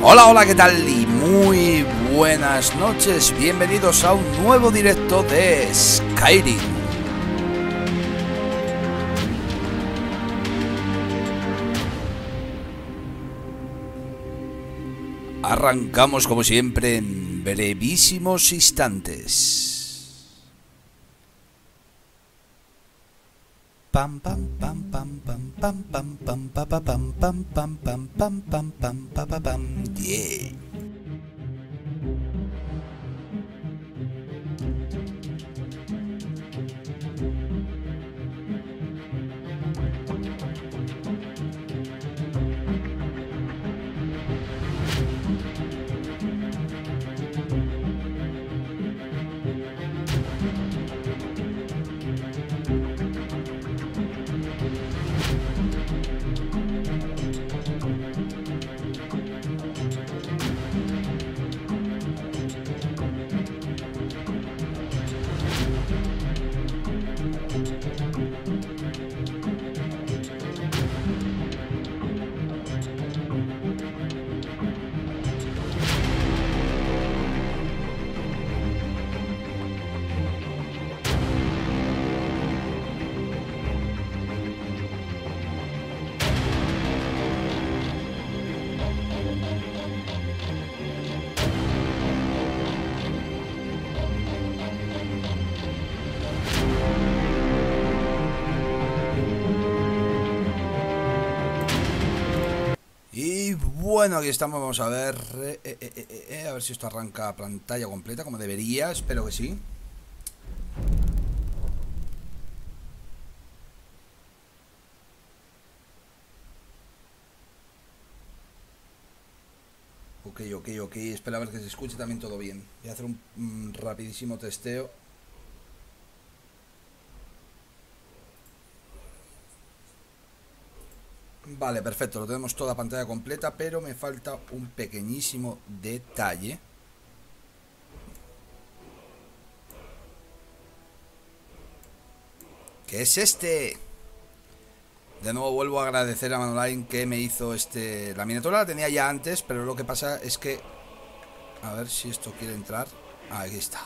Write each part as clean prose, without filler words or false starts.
Hola, ¿qué tal? Y muy buenas noches, bienvenidos a un nuevo directo de Skyrim. Arrancamos como siempre en brevísimos instantes. Pam pam pam pam pam pam pam pam pam pam pam pam pam pam pam pam pam pam. Yeah. Bueno, aquí estamos, vamos a ver si esto arranca pantalla completa, como debería, espero que sí. Ok, espera a ver que se escuche también todo bien. Voy a hacer un rapidísimo testeo. Vale, perfecto, lo tenemos toda pantalla completa, pero me falta un pequeñísimo detalle. ¿Qué es este? De nuevo vuelvo a agradecer a Manolain que me hizo este... La miniatura la tenía ya antes, pero lo que pasa es que... A ver si esto quiere entrar. Ah, aquí está.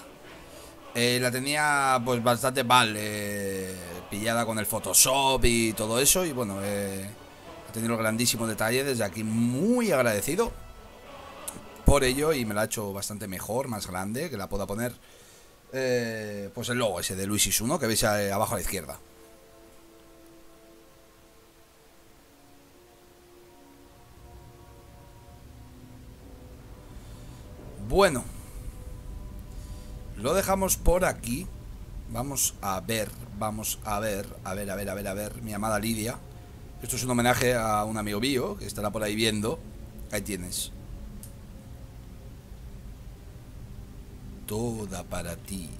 La tenía pues bastante mal, pillada con el Photoshop y todo eso, y bueno... Tenido grandísimo detalle, desde aquí muy agradecido por ello, y me la ha hecho bastante mejor, más grande, que la pueda poner pues el logo ese de Luisix1 que veis abajo a la izquierda. Bueno, lo dejamos por aquí. Vamos a ver, mi amada Lydia. Esto es un homenaje a un amigo mío que estará por ahí viendo. Ahí tienes. Toda para ti.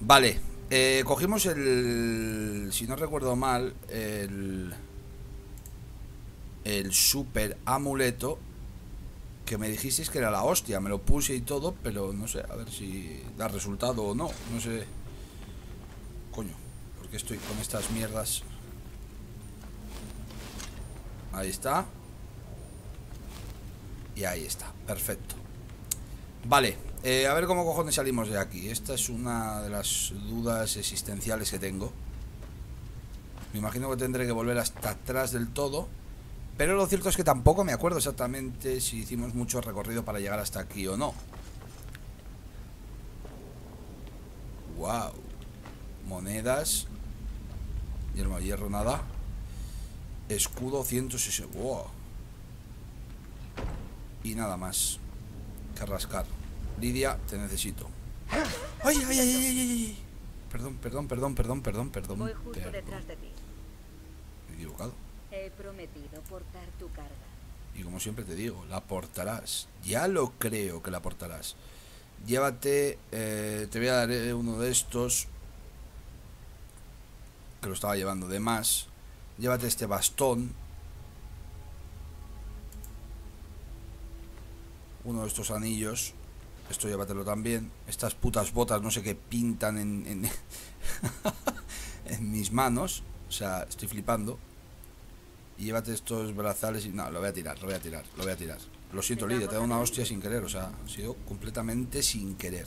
Vale, cogimos el... Si no recuerdo mal, el super amuleto que me dijisteis que era la hostia. Me lo puse y todo, pero no sé, a ver si da resultado o no. No sé. Coño, porque estoy con estas mierdas. Ahí está. Y ahí está, perfecto. Vale, a ver cómo cojones salimos de aquí. Esta es una de las dudas existenciales que tengo. Me imagino que tendré que volver hasta atrás del todo, pero lo cierto es que tampoco me acuerdo exactamente si hicimos mucho recorrido para llegar hasta aquí o no. Wow. Monedas. Hierro, hierro, nada. Escudo 160. Wow. Y nada más que rascar. Lydia, te necesito. ¡Ay! Perdón. Voy justo detrás de ti. Me he equivocado. He prometido portar tu carga. Y como siempre te digo, la portarás. Ya lo creo que la portarás. Llévate, te voy a dar uno de estos que lo estaba llevando de más. Llévate este bastón. Uno de estos anillos. Esto llévatelo también. Estas putas botas, no sé qué pintan en mis manos. O sea, estoy flipando. Y llévate estos brazales y... No, lo voy a tirar. Lo siento, Lidia, te he dado una hostia sin querer. O sea, ha sido completamente sin querer.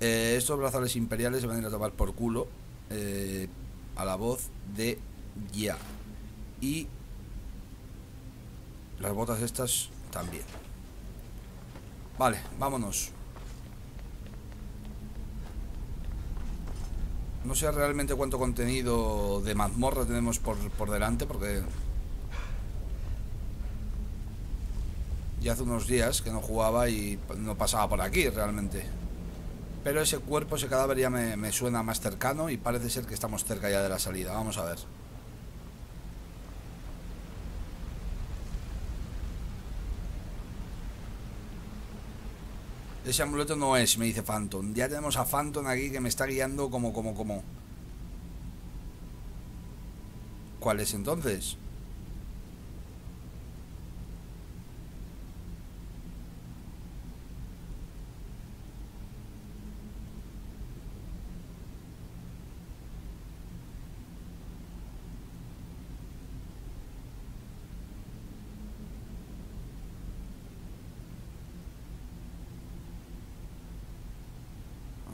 Estos brazales imperiales se van a ir a tomar por culo, a la voz de ya. Y las botas estas también. Vale, vámonos. No sé realmente cuánto contenido de mazmorra tenemos por delante, porque ya hace unos días que no jugaba y no pasaba por aquí realmente. Pero ese cuerpo, ese cadáver ya me suena más cercano y parece ser que estamos cerca ya de la salida. Vamos a ver. Ese amuleto no es, me dice Phantom. Ya tenemos a Phantom aquí que me está guiando como. ¿Cuál es entonces?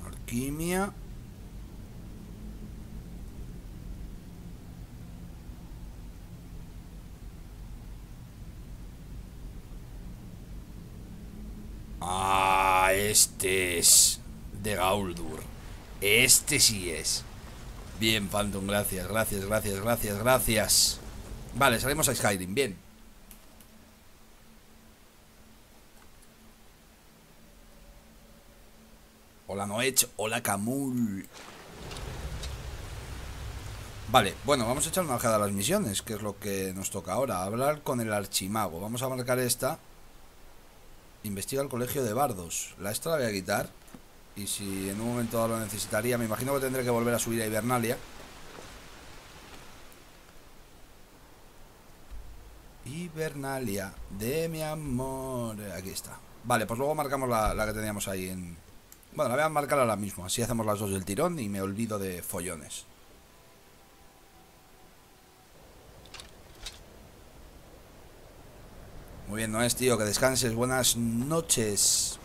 Alquimia. Ah, este es de Gauldur. Este sí es. Bien, Phantom, gracias, gracias, gracias, gracias, gracias. Vale, salimos a Skyrim, bien. Hola Noech, hola Camul. Vale, bueno, vamos a echar una ojeada a las misiones, que es lo que nos toca ahora. Hablar con el archimago. Vamos a marcar esta. Investiga el colegio de bardos. La esta la voy a quitar. Y si en un momento dado lo necesitaría, me imagino que tendré que volver a subir a Hibernalia. Hibernalia, de mi amor. Aquí está. Vale, pues luego marcamos la que teníamos ahí en... Bueno, la voy a marcar ahora mismo, así hacemos las dos del tirón y me olvido de follones. Muy bien, Noes, tío, que descanses, buenas noches.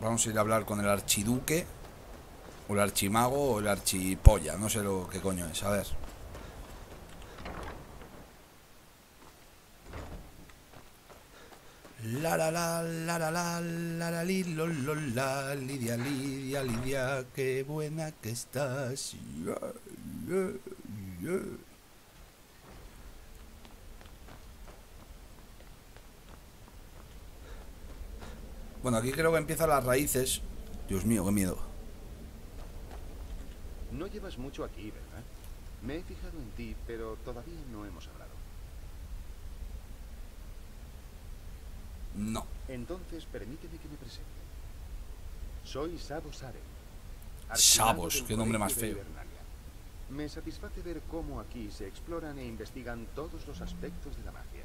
Vamos a ir a hablar con el archiduque, o el archimago, o el archipolla, no sé lo que coño es, a ver. La Lidia, qué buena que estás. Bueno, aquí creo que empiezan las raíces. Dios mío, qué miedo. No llevas mucho aquí, ¿verdad? Me he fijado en ti, pero todavía no hemos hablado. No. Entonces, permíteme que me presente. Soy Savos Aren. Savos, qué nombre más feo. Me satisface ver cómo aquí se exploran e investigan todos los aspectos de la magia.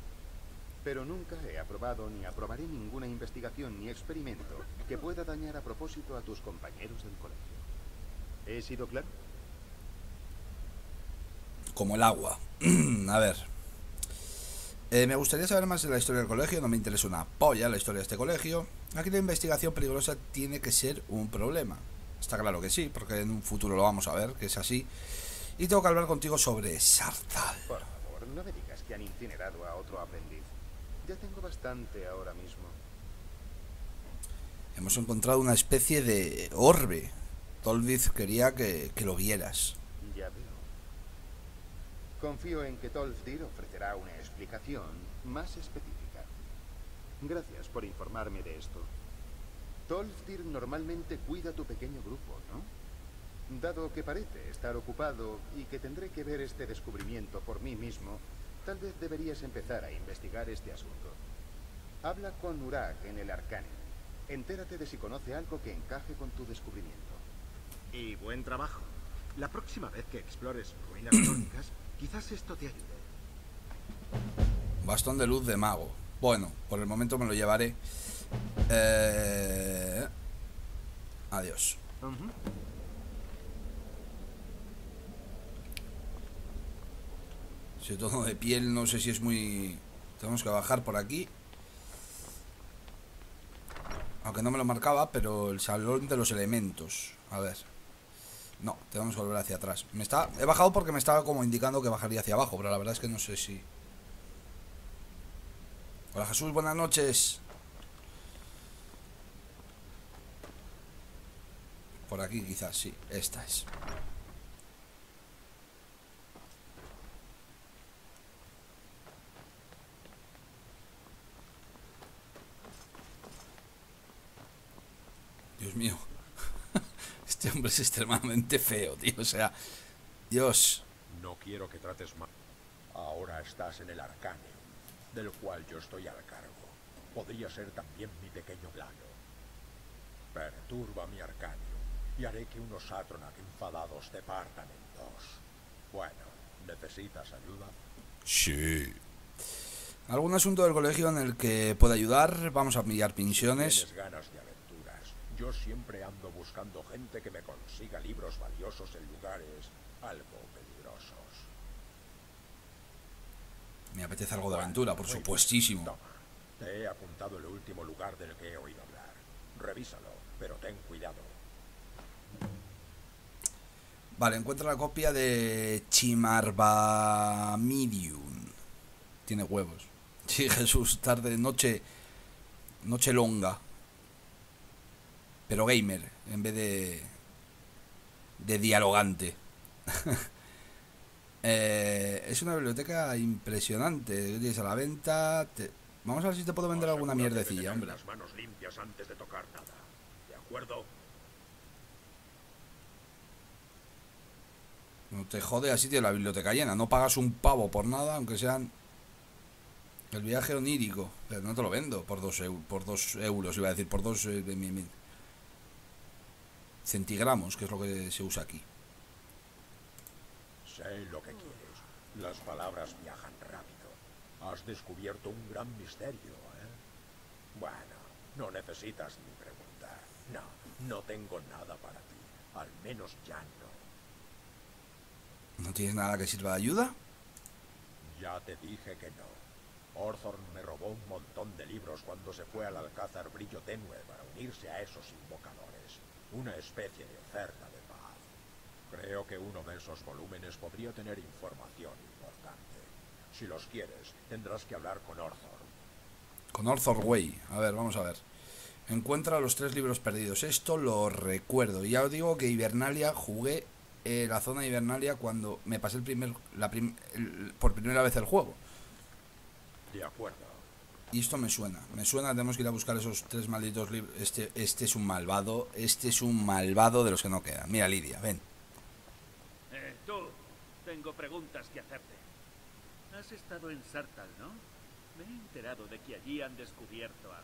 Pero nunca he aprobado ni aprobaré ninguna investigación ni experimento que pueda dañar a propósito a tus compañeros del colegio. ¿He sido claro? Como el agua. A ver. Me gustaría saber más de la historia del colegio, no me interesa una polla la historia de este colegio. Aquí la investigación peligrosa tiene que ser un problema. Está claro que sí, porque en un futuro lo vamos a ver, que es así. Y tengo que hablar contigo sobre Saarthal. Por favor, no me digas que han incinerado a otro aprendiz. Ya tengo bastante ahora mismo. Hemos encontrado una especie de orbe. Tolfdir quería que lo vieras. Ya veo. Confío en que Tolfdir ofrecerá una explicación más específica. Gracias por informarme de esto. Tolfdir normalmente cuida tu pequeño grupo, ¿no? Dado que parece estar ocupado y que tendré que ver este descubrimiento por mí mismo, tal vez deberías empezar a investigar este asunto. Habla con Urag en el Arcane. Entérate de si conoce algo que encaje con tu descubrimiento. Y buen trabajo. La próxima vez que explores ruinas crónicas, quizás esto te ayude. Bastón de luz de mago. Bueno, por el momento me lo llevaré. Adiós. Sobre todo de piel, no sé si es muy... Tenemos que bajar por aquí. Aunque no me lo marcaba, pero el salón de los elementos. A ver. No, tenemos que volver hacia atrás. He bajado porque me estaba como indicando que bajaría hacia abajo, pero la verdad es que no sé si... Hola Jesús, buenas noches. Por aquí quizás, sí, esta es. Dios mío. Este hombre es extremadamente feo, tío. O sea, Dios. No quiero que trates mal. Ahora estás en el Arcáneo, del cual yo estoy al cargo. Podría ser también mi pequeño plano. Perturba mi Arcáneo y haré que unos Atronach enfadados te partan en dos. Bueno, ¿necesitas ayuda? Sí. ¿Algún asunto del colegio en el que pueda ayudar? Vamos a pillar pinciones. ¿Tienes ganas de aventuras? Yo siempre ando buscando gente que me consiga libros valiosos en lugares algo peligrosos. Me apetece algo de aventura, por supuestísimo. Toma, te he apuntado el último lugar del que he oído hablar. Revísalo, pero ten cuidado. Vale, encuentra la copia de Chimarba Medium. Tiene huevos. Sí, Jesús, tarde, noche longa. Pero gamer, en vez de dialogante. Es una biblioteca impresionante. Tienes a la venta. Vamos a ver si te puedo vender alguna mierdecilla, hombre. Las manos limpias antes de tocar nada. ¿De acuerdo? No te jode, así tiene la biblioteca llena. No pagas un pavo por nada, aunque sean... El viaje onírico. Pero no te lo vendo por 2 euros, iba a decir, por 2 centigramos, que es lo que se usa aquí. Sé lo que quieres. Las palabras viajan rápido. Has descubierto un gran misterio, ¿eh? Bueno, no necesitas ni preguntar. No tengo nada para ti. Al menos ya no. ¿No tienes nada que sirva de ayuda? Ya te dije que no. Orthor me robó un montón de libros cuando se fue al Alcázar Brillo Tenue para unirse a esos invocadores. Una especie de oferta de... Creo que uno de esos volúmenes podría tener información importante. Si los quieres, tendrás que hablar con Orthor. Con Orthor, güey. A ver, vamos a ver. Encuentra los 3 libros perdidos. Esto lo recuerdo. Ya os digo que Hibernalia jugué la zona de Hibernalia cuando me pasé por primera vez el juego. De acuerdo. Y esto me suena. Me suena, tenemos que ir a buscar esos 3 malditos libros. Este es un malvado. Este es un malvado de los que no quedan. Mira, Lydia, ven. Tú, tengo preguntas que hacerte. Has estado en Saarthal, ¿no? Me he enterado de que allí han descubierto algo.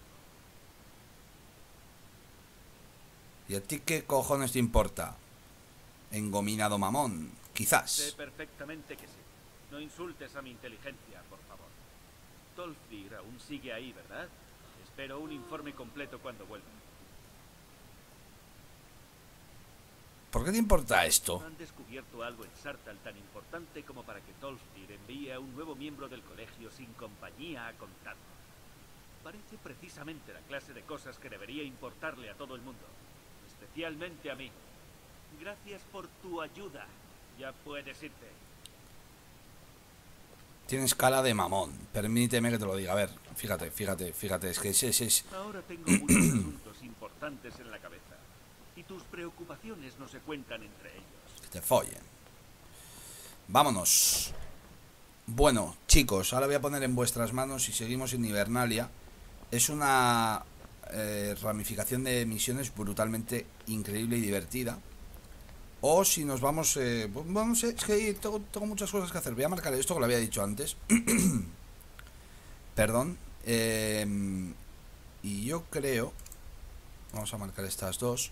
¿Y a ti qué cojones te importa? Engominado mamón, quizás. Sé perfectamente que sí. No insultes a mi inteligencia, por favor. Tolfdir aún sigue ahí, ¿verdad? Espero un informe completo cuando vuelva. ¿Por qué te importa esto? Han descubierto algo en Saarthal tan importante como para que Tolfdir envíe a un nuevo miembro del colegio sin compañía a contarnos. Parece precisamente la clase de cosas que debería importarle a todo el mundo, especialmente a mí. Gracias por tu ayuda. Ya puedes irte. Tienes cara de mamón. Permíteme que te lo diga. A ver, fíjate. Es que es... Ahora tengo muchos asuntos importantes en la cabeza. Y tus preocupaciones no se cuentan entre ellos. Que te follen. Vámonos. Bueno, chicos, ahora voy a poner en vuestras manos, si seguimos en Hibernalia, es una ramificación de misiones brutalmente increíble y divertida. O si nos vamos... bueno, es que tengo muchas cosas que hacer. Voy a marcar esto que lo había dicho antes. Perdón. Y yo creo... Vamos a marcar estas dos.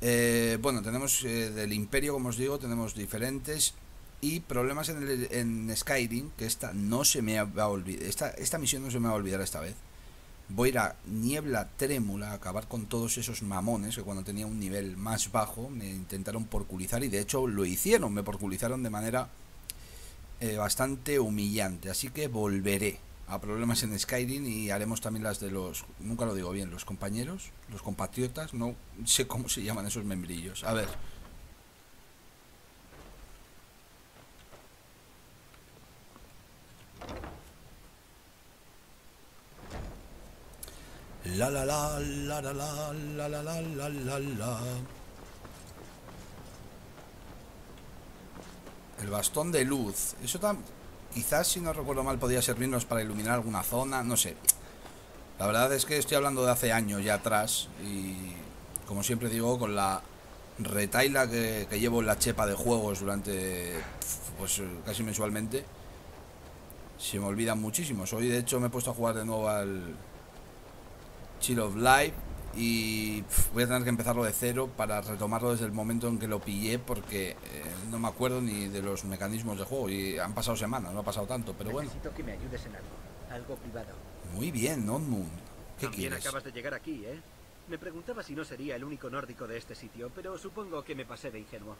Bueno, tenemos del Imperio, como os digo, tenemos diferentes. Y problemas en Skyrim, que esta no se me va a olvidar. Esta misión no se me va a olvidar esta vez. Voy a ir a Niebla Trémula a acabar con todos esos mamones que cuando tenía un nivel más bajo me intentaron porculizar. Y de hecho lo hicieron, me porculizaron de manera bastante humillante, así que volveré a problemas en Skyrim y haremos también las de los, nunca lo digo bien, los compañeros, los compatriotas, no sé cómo se llaman esos membrillos, a ver. La la la la la la la la la la la. El bastón de luz, eso quizás, si no recuerdo mal, podía servirnos para iluminar alguna zona, no sé. La verdad es que estoy hablando de hace años ya atrás y, como siempre digo, con la retaila que llevo en la chepa de juegos durante, pues casi mensualmente, se me olvidan muchísimos. Hoy, de hecho, me he puesto a jugar de nuevo al Chill of Life y voy a tener que empezarlo de cero para retomarlo desde el momento en que lo pillé, porque no me acuerdo ni de los mecanismos de juego y han pasado semanas, no ha pasado tanto, pero bueno. Necesito que me ayudes en algo privado. Muy bien, Nonmoon. ¿Qué quieres? También acabas de llegar aquí, ¿eh? Me preguntaba si no sería el único nórdico de este sitio, pero supongo que me pasé de ingenuo.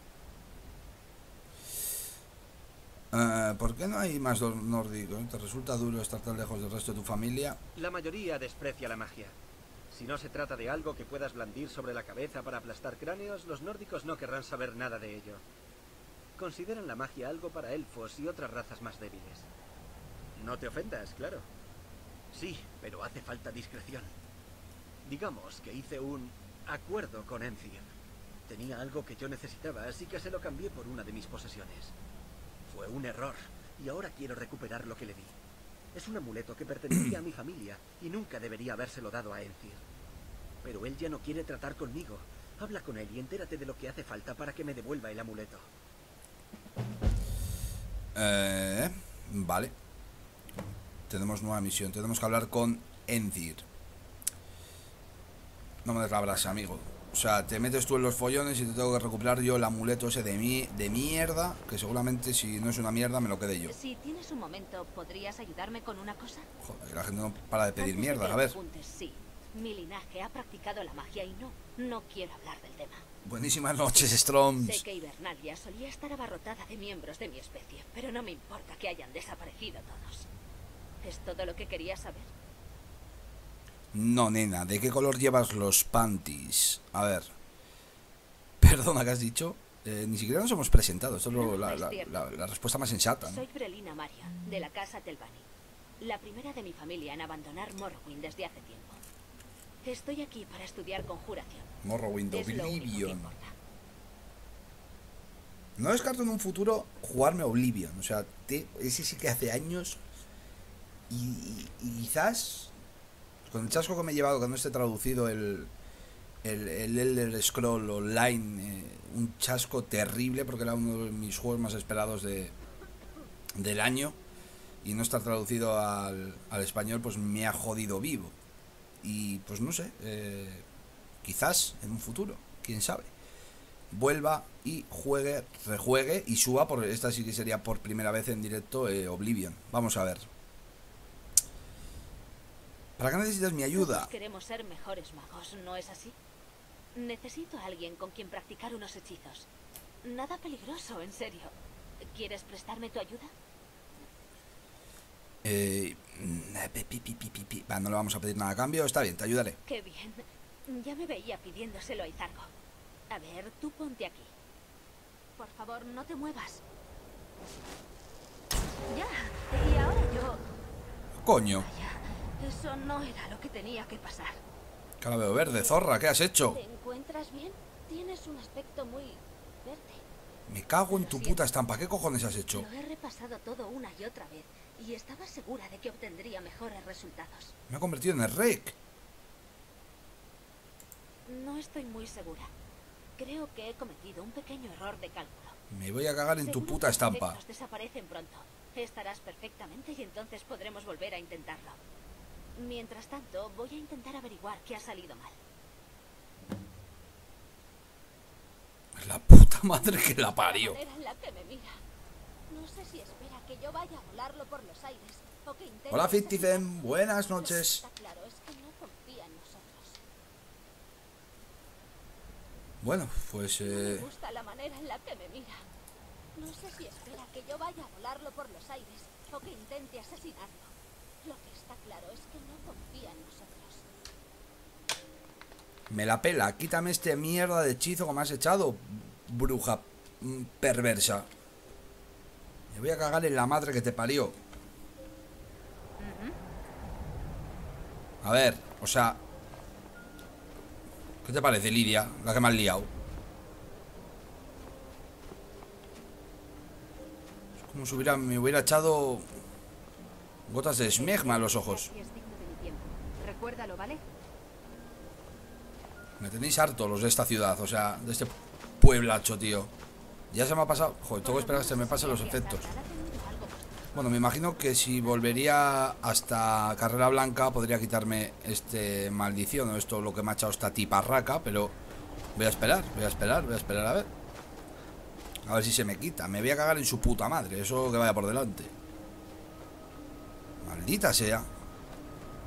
¿Por qué no hay más nórdicos? ¿Te resulta duro estar tan lejos del resto de tu familia? La mayoría desprecia la magia. Si no se trata de algo que puedas blandir sobre la cabeza para aplastar cráneos, los nórdicos no querrán saber nada de ello. Consideran la magia algo para elfos y otras razas más débiles. No te ofendas, claro. Sí, pero hace falta discreción. Digamos que hice un acuerdo con Enthir. Tenía algo que yo necesitaba, así que se lo cambié por una de mis posesiones. Fue un error, y ahora quiero recuperar lo que le di. Es un amuleto que pertenecía a mi familia y nunca debería habérselo dado a Enthir. Pero él ya no quiere tratar conmigo. Habla con él y entérate de lo que hace falta para que me devuelva el amuleto. Vale. Tenemos nueva misión. Tenemos que hablar con Enthir. No me des la brasa, amigo. O sea, te metes tú en los follones y te tengo que recuperar yo el amuleto ese de mierda, que seguramente si no es una mierda me lo quedé yo. Si tienes un momento, ¿podrías ayudarme con una cosa? Joder, la gente no para de pedir mierda, a ver. Sí, mi linaje ha practicado la magia y no quiero hablar del tema. Buenísimas noches, Stroms. Sé que Hibernalia solía estar abarrotada de miembros de mi especie, pero no me importa que hayan desaparecido todos. ¿Es todo lo que quería saber? No, nena, ¿de qué color llevas los panties? A ver. Perdona, ¿qué has dicho? Ni siquiera nos hemos presentado. Esto es la respuesta más sensata, ¿no? Soy Brelina Maria, de la casa Telvani. La primera de mi familia en abandonar Morrowind desde hace tiempo. Estoy aquí para estudiar conjuración. Morrowind, Oblivion. No descarto en un futuro jugarme Oblivion. O sea, ese sí que hace años. Y quizás, con el chasco que me he llevado, que no esté traducido el Elder Scrolls Online, un chasco terrible, porque era uno de mis juegos más esperados del año, y no estar traducido al español, pues me ha jodido vivo. Y pues no sé, quizás en un futuro, quién sabe, vuelva y juegue, rejuegue y suba, por esta sí que sería por primera vez en directo Oblivion. Vamos a ver. ¿Para qué necesitas mi ayuda? Todos queremos ser mejores magos, ¿no es así? Necesito a alguien con quien practicar unos hechizos. Nada peligroso, en serio. ¿Quieres prestarme tu ayuda? Bueno, no le vamos a pedir nada a cambio. Está bien, te ayudaré. Qué bien. Ya me veía pidiéndoselo a Izargo. A ver, tú ponte aquí. Por favor, no te muevas. Ya, y ahora yo... Coño. Vaya. Eso no era lo que tenía que pasar. Cara de verde, zorra, ¿qué has hecho? ¿Te encuentras bien? Tienes un aspecto muy verde. Me cago en tu puta estampa, ¿qué cojones has hecho? Lo he repasado todo una y otra vez y estaba segura de que obtendría mejores resultados. Me ha convertido en el Rec. No estoy muy segura. Creo que he cometido un pequeño error de cálculo. Me voy a cagar en tu puta estampa. Los desaparecen pronto. Estarás perfectamente y entonces podremos volver a intentarlo. Mientras tanto, voy a intentar averiguar qué ha salido mal. La puta madre que la parió. La manera en la que me mira. No sé si espera que yo vaya a volarlo por los aires o que intente... Hola, Fictizen, buenas noches. Está claro, es que no confía en nosotros. Bueno, pues... Me gusta la manera en la que me mira. No sé si espera que yo vaya a volarlo por los aires o que intente asesinarlo. Lo que está claro es que no confía en nosotros. Me la pela, quítame este mierda de hechizo que me has echado, bruja perversa. Me voy a cagar en la madre que te parió. A ver, o sea... ¿Qué te parece, Lydia? La que me has liado. Es como si me hubiera echado... gotas de esmegma a los ojos. Me tenéis harto los de esta ciudad, o sea, de este pueblacho, tío. Ya se me ha pasado... Joder, tengo que esperar que se me pasen los efectos. Bueno, me imagino que si volvería hasta Carrera Blanca podría quitarme este maldición o esto lo que me ha echado esta tiparraca, pero voy a esperar, a ver. A ver si se me quita. Me voy a cagar en su puta madre, eso que vaya por delante. Maldita sea.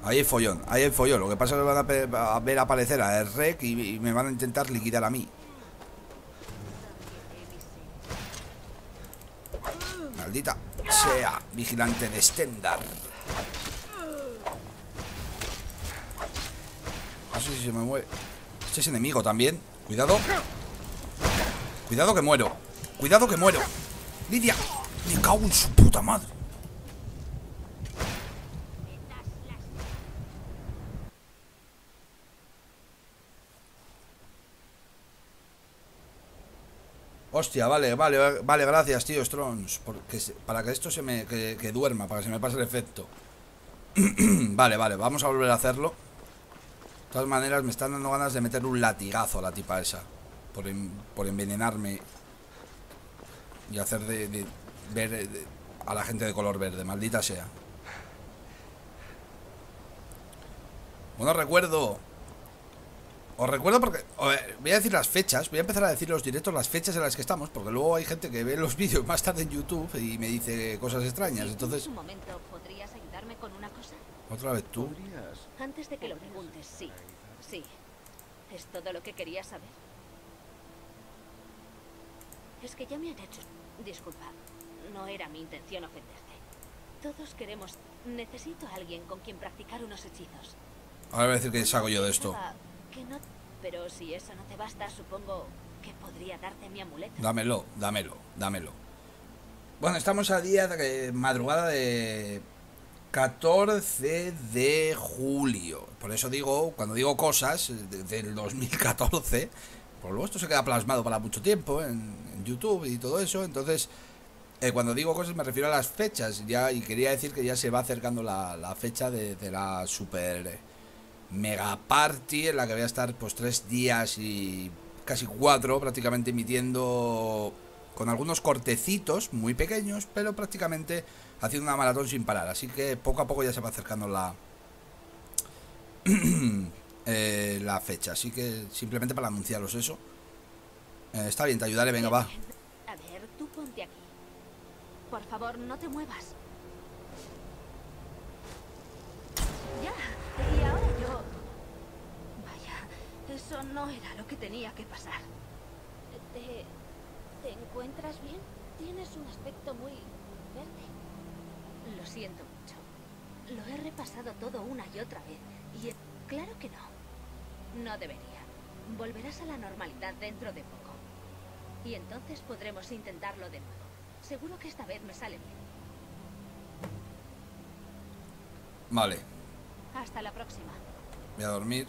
Ahí hay follón, Lo que pasa es que van a ver aparecer a el Rec y me van a intentar liquidar a mí. Maldita sea, vigilante de Stendhal. No sé si se me mueve. Este es enemigo también. Cuidado. Cuidado que muero. Lydia, me cago en su puta madre. Hostia, vale, gracias, tío, Stroms, para que esto se me... que duerma, para que se me pase el efecto. Vale, vamos a volver a hacerlo. De todas maneras, me están dando ganas de meter un latigazo a la tipa esa. Por envenenarme. Y hacer de ver a la gente de color verde, maldita sea. Bueno, recuerdo... Os recuerdo porque... A ver, voy a decir las fechas. Voy a empezar a decir los directos, las fechas en las que estamos. Porque luego hay gente que ve los vídeos más tarde en YouTube y me dice cosas extrañas. Entonces... ¿En un momento podrías ayudarme con una cosa? ¿Otra vez tú? Antes de que lo preguntes, sí. Sí. Es todo lo que quería saber. Es que ya me han hecho... Disculpa. No era mi intención ofenderte. Todos queremos... Necesito a alguien con quien practicar unos hechizos. Ahora voy a decir que saco yo de esto. No, pero si eso no te basta, supongo que podría darte mi amuleto. Dámelo. Bueno, estamos a día de madrugada de 14 de julio. Por eso digo, cuando digo cosas del 2014, por luego esto se queda plasmado para mucho tiempo en YouTube y todo eso. Entonces, cuando digo cosas me refiero a las fechas. Ya, y quería decir que ya se va acercando la fecha de la super... mega party en la que voy a estar pues 3 días y casi 4 prácticamente emitiendo con algunos cortecitos muy pequeños, pero prácticamente haciendo una maratón sin parar, así que poco a poco ya se va acercando la fecha, así que simplemente para anunciaros eso. Está bien, te ayudaré, venga, va. A ver, tú ponte aquí. Por favor, no te muevas. Ya. Y ahora yo... Vaya, eso no era lo que tenía que pasar. ¿Te encuentras bien? Tienes un aspecto muy verde. Lo siento mucho. Lo he repasado todo una y otra vez. Y claro que no. No debería. Volverás a la normalidad dentro de poco. Y entonces podremos intentarlo de nuevo. Seguro que esta vez me sale bien. Vale. Hasta la próxima. Voy a dormir.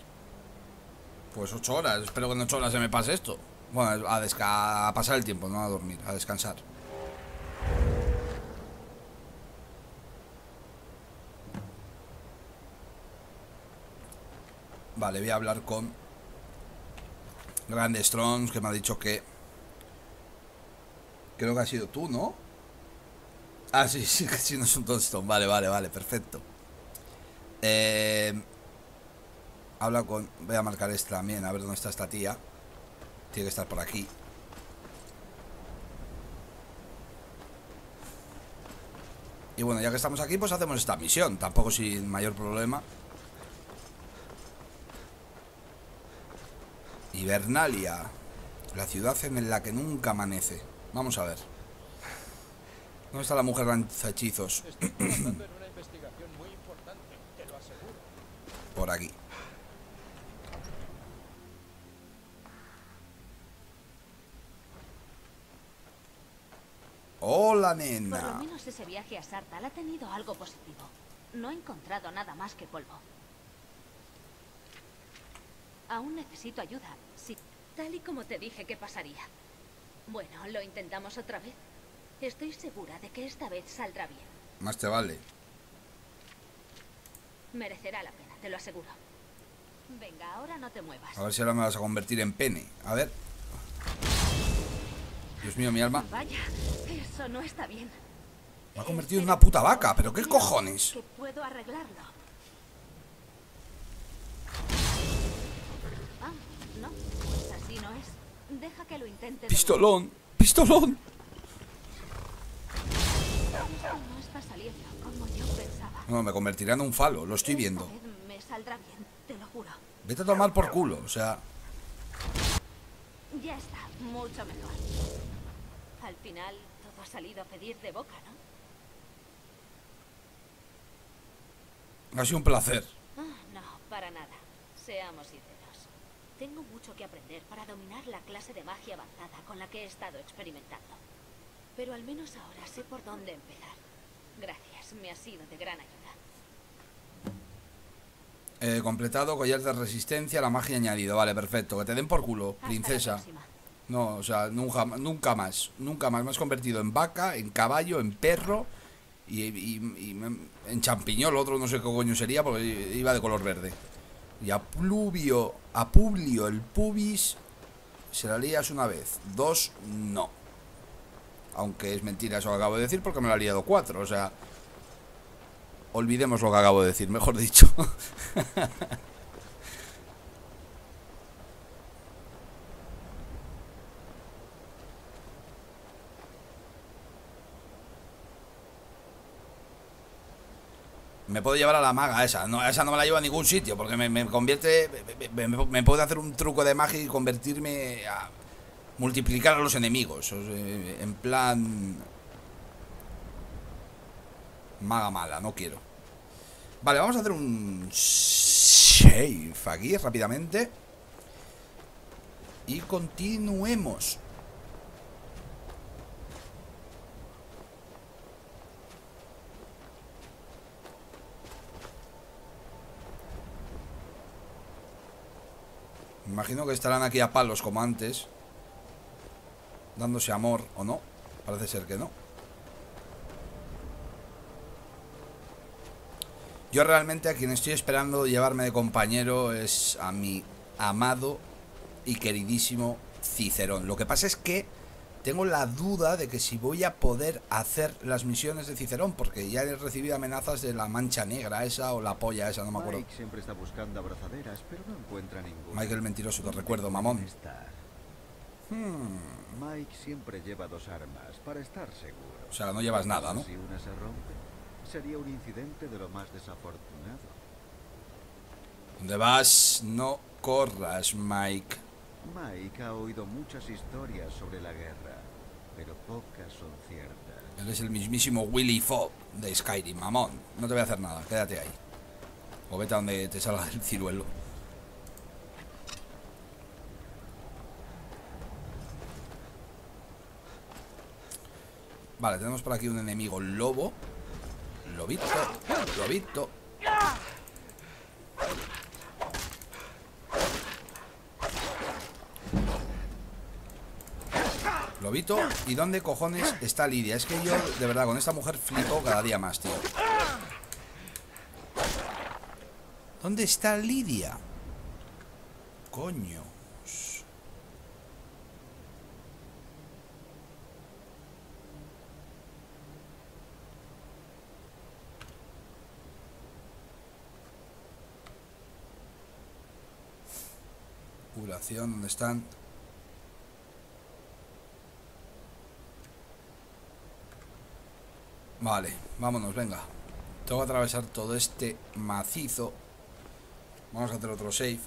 Pues 8 horas. Espero que en 8 horas se me pase esto. Bueno, a pasar el tiempo, no a dormir, a descansar. Vale, voy a hablar con Grande Stroms, que me ha dicho que... Creo que ha sido tú, ¿no? Ah, sí, no es un Tolston. Vale, perfecto. Habla con... Voy a marcar esta también, a ver dónde está esta tía. Tiene que estar por aquí. Y bueno, ya que estamos aquí, pues hacemos esta misión. Tampoco sin mayor problema. Hibernalia, la ciudad en la que nunca amanece. Vamos a ver. ¿Dónde está la mujer lanzahechizos? Por aquí. Hola, nena. Por lo menos ese viaje a Saarthal ha tenido algo positivo. No he encontrado nada más que polvo. Aún necesito ayuda, sí, tal y como te dije que pasaría. Bueno, lo intentamos otra vez. Estoy segura de que esta vez saldrá bien. Más te vale. Merecerá la pena, te lo aseguro. Venga, ahora no te muevas. A ver si ahora me vas a convertir en pene. A ver. Dios mío, mi alma. Vaya, eso no está bien. Me ha convertido en una puta vaca, pero qué cojones. Que puedo arreglarlo. Ah, no, pues así no es. Deja que lo intente. Pistolón, pistolón. Esto no está saliendo como yo pensaba. No, me convertirá en un falo, lo estoy viendo. Me saldrá bien, te lo juro. Vete a tomar por culo, o sea. Ya está, mucho mejor. Al final todo ha salido a pedir de boca, ¿no? Ha sido un placer. Ah, no, para nada. Seamos sinceros. Tengo mucho que aprender para dominar la clase de magia avanzada con la que he estado experimentando. Pero al menos ahora sé por dónde empezar. Gracias, me ha sido de gran ayuda. Completado, collar de resistencia, la magia añadido. Vale, perfecto, que te den por culo, princesa. No, o sea, nunca más me has convertido en vaca, en caballo, en perro y en champiñón. Lo otro no sé qué coño sería porque iba de color verde. Y a Pluvio, a Publio, el pubis se la lías una vez, dos no. Aunque es mentira eso que acabo de decir, porque me lo ha liado 4, o sea... Olvidemos lo que acabo de decir, mejor dicho. Me puedo llevar a la maga esa no me la llevo a ningún sitio, porque me convierte... Me puede hacer un truco de magia y convertirme a... multiplicar a los enemigos, en plan... Maga mala, no quiero. Vale, vamos a hacer un save aquí rápidamente y continuemos. Imagino que estarán aquí a palos como antes, dándose amor, ¿o no? Parece ser que no. Yo realmente a quien estoy esperando llevarme de compañero es a mi amado y queridísimo Cicerón. Lo que pasa es que tengo la duda de que si voy a poder hacer las misiones de Cicerón, porque ya he recibido amenazas de la mancha negra esa o la polla esa, no me acuerdo. Mike siempre está buscando abrazaderas, pero no encuentra ninguna. Mike el mentiroso, te recuerdo, mamón. Mike siempre lleva dos armas para estar seguro. O sea, no llevas nada, ¿no? Si una se rompe, sería un incidente de lo más desafortunado. ¿Dónde vas? No corras, Mike. Mike ha oído muchas historias sobre la guerra, pero pocas son ciertas. Él es el mismísimo Willy Fogg de Skyrim, mamón. No te voy a hacer nada, quédate ahí. O vete a donde te salga el ciruelo. Vale, tenemos por aquí un enemigo lobo. Lobito, lobito. Lobito. ¿Y dónde cojones está Lydia? Es que yo, de verdad, con esta mujer flipo cada día más, tío. ¿Dónde está Lydia? Coño. ¿Dónde están? Vale, vámonos, venga. Tengo que atravesar todo este macizo. Vamos a hacer otro save.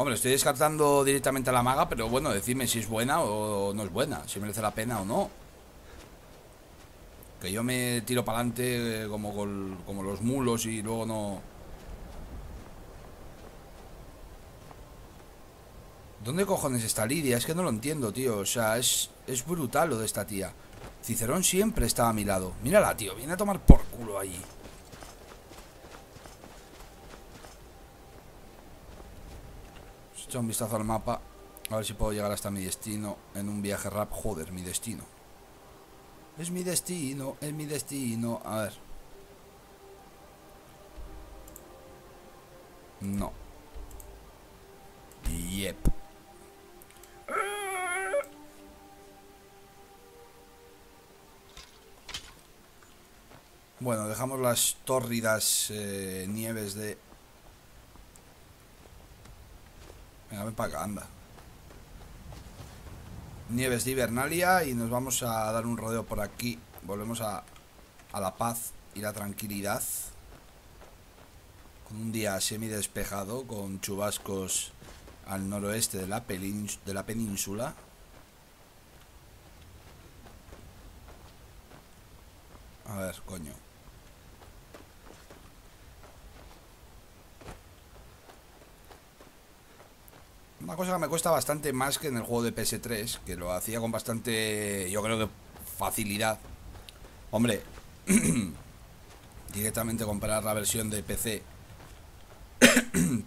Hombre, estoy descartando directamente a la maga, pero bueno, decidme si es buena o no es buena, si merece la pena o no. Que yo me tiro para adelante como los mulos y luego no... ¿Dónde cojones está Lydia? Es que no lo entiendo, tío. O sea, es brutal lo de esta tía. Cicerón siempre estaba a mi lado. Mírala, tío, viene a tomar por culo ahí. Os he echado un vistazo al mapa. A ver si puedo llegar hasta mi destino en un viaje rap. Joder, mi destino. Es mi destino, es mi destino. A ver. No. Yep. Bueno, dejamos las tórridas nieves de... Venga, ven para acá, anda. Nieves de Hibernalia y nos vamos a dar un rodeo por aquí. Volvemos a la paz y la tranquilidad. Con un día semi despejado, con chubascos al noroeste de la península. A ver, coño. Una cosa que me cuesta bastante más que en el juego de PS3, que lo hacía con bastante, yo creo que facilidad. Hombre, directamente comparar la versión de PC,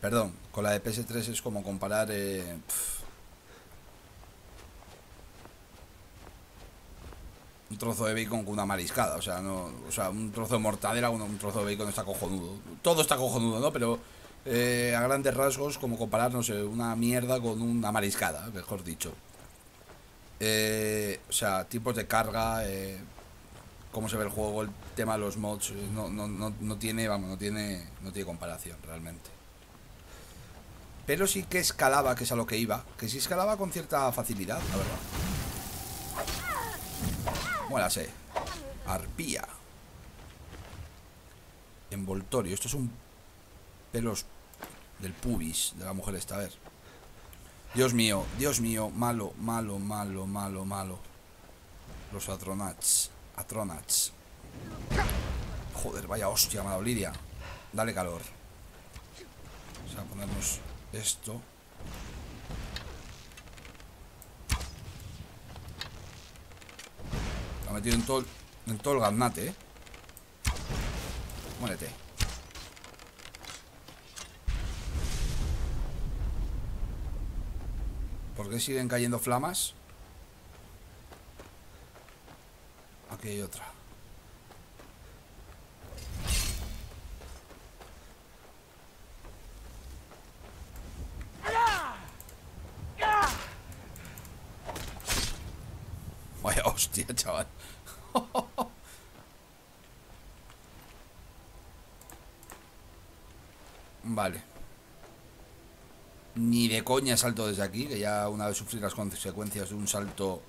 perdón, con la de PS3 es como comparar... un trozo de bacon con una mariscada, o sea, no, o sea, un trozo de mortadela con un trozo de bacon está cojonudo. Todo está cojonudo, ¿no? Pero a grandes rasgos, como comparar, no sé, una mierda con una mariscada, mejor dicho. O sea, tipos de carga, cómo se ve el juego, el tema de los mods, no tiene, vamos, no tiene comparación realmente. Pero sí que escalaba, que es a lo que iba, que sí escalaba con cierta facilidad, la verdad. Muérase. Arpía. Envoltorio. Esto es un... pelos del pubis de la mujer esta, a ver. Dios mío, malo, malo, malo, malo, malo. Los atronats. Atronats. Joder, vaya hostia, mala Lydia. Dale calor. O sea, ponemos esto. Ha metido en todo el gaznate, ¿eh? Muérete. ¿Por qué siguen cayendo flamas? Aquí hay otra. Vaya hostia, chaval. Vale. Ni de coña salto desde aquí, que ya una vez sufrí las consecuencias de un salto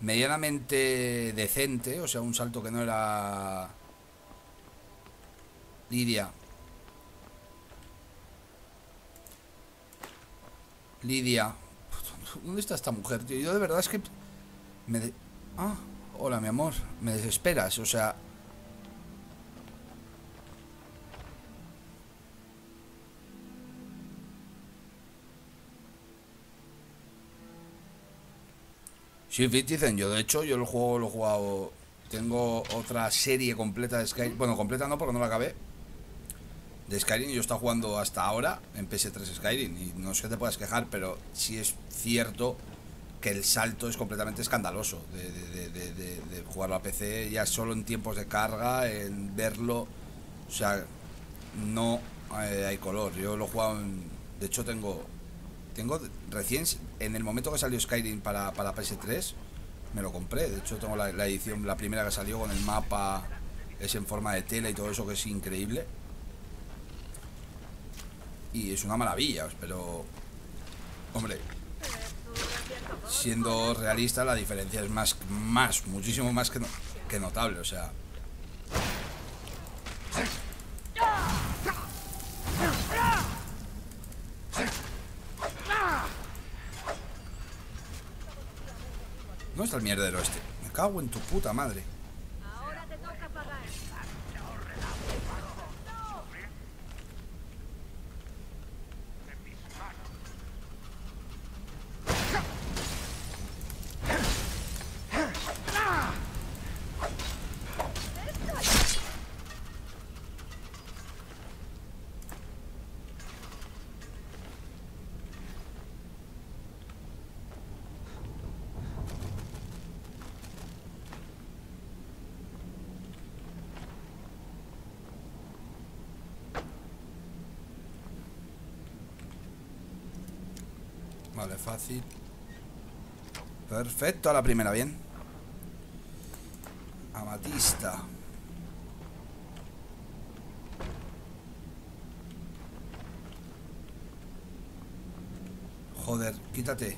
medianamente decente. O sea, un salto que no era... Lydia. ¿Dónde está esta mujer, tío? Yo de verdad es que... Ah, hola, mi amor. Me desesperas, o sea... Sí, Fittizen, yo de hecho, yo el juego lo he jugado... Tengo otra serie completa de Skyrim. Bueno, completa no, porque no la acabé. De Skyrim, yo he estado jugando hasta ahora en PS3 Skyrim. Y no sé que te puedas quejar, pero sí es cierto que el salto es completamente escandaloso. De jugarlo a PC, ya solo en tiempos de carga, en verlo... O sea, no hay color. Yo lo he jugado en... De hecho, tengo recién, en el momento que salió Skyrim para PS3, me lo compré. De hecho, tengo la edición, la primera que salió con el mapa, es en forma de tela y todo eso, que es increíble. Y es una maravilla, pero... Hombre, siendo realista, la diferencia es muchísimo más que notable, o sea... ¿Dónde está el mierdero este? Me cago en tu puta madre. Ahora te toca pagar. Vale, fácil. Perfecto, a la primera, bien. Amatista. Joder, quítate.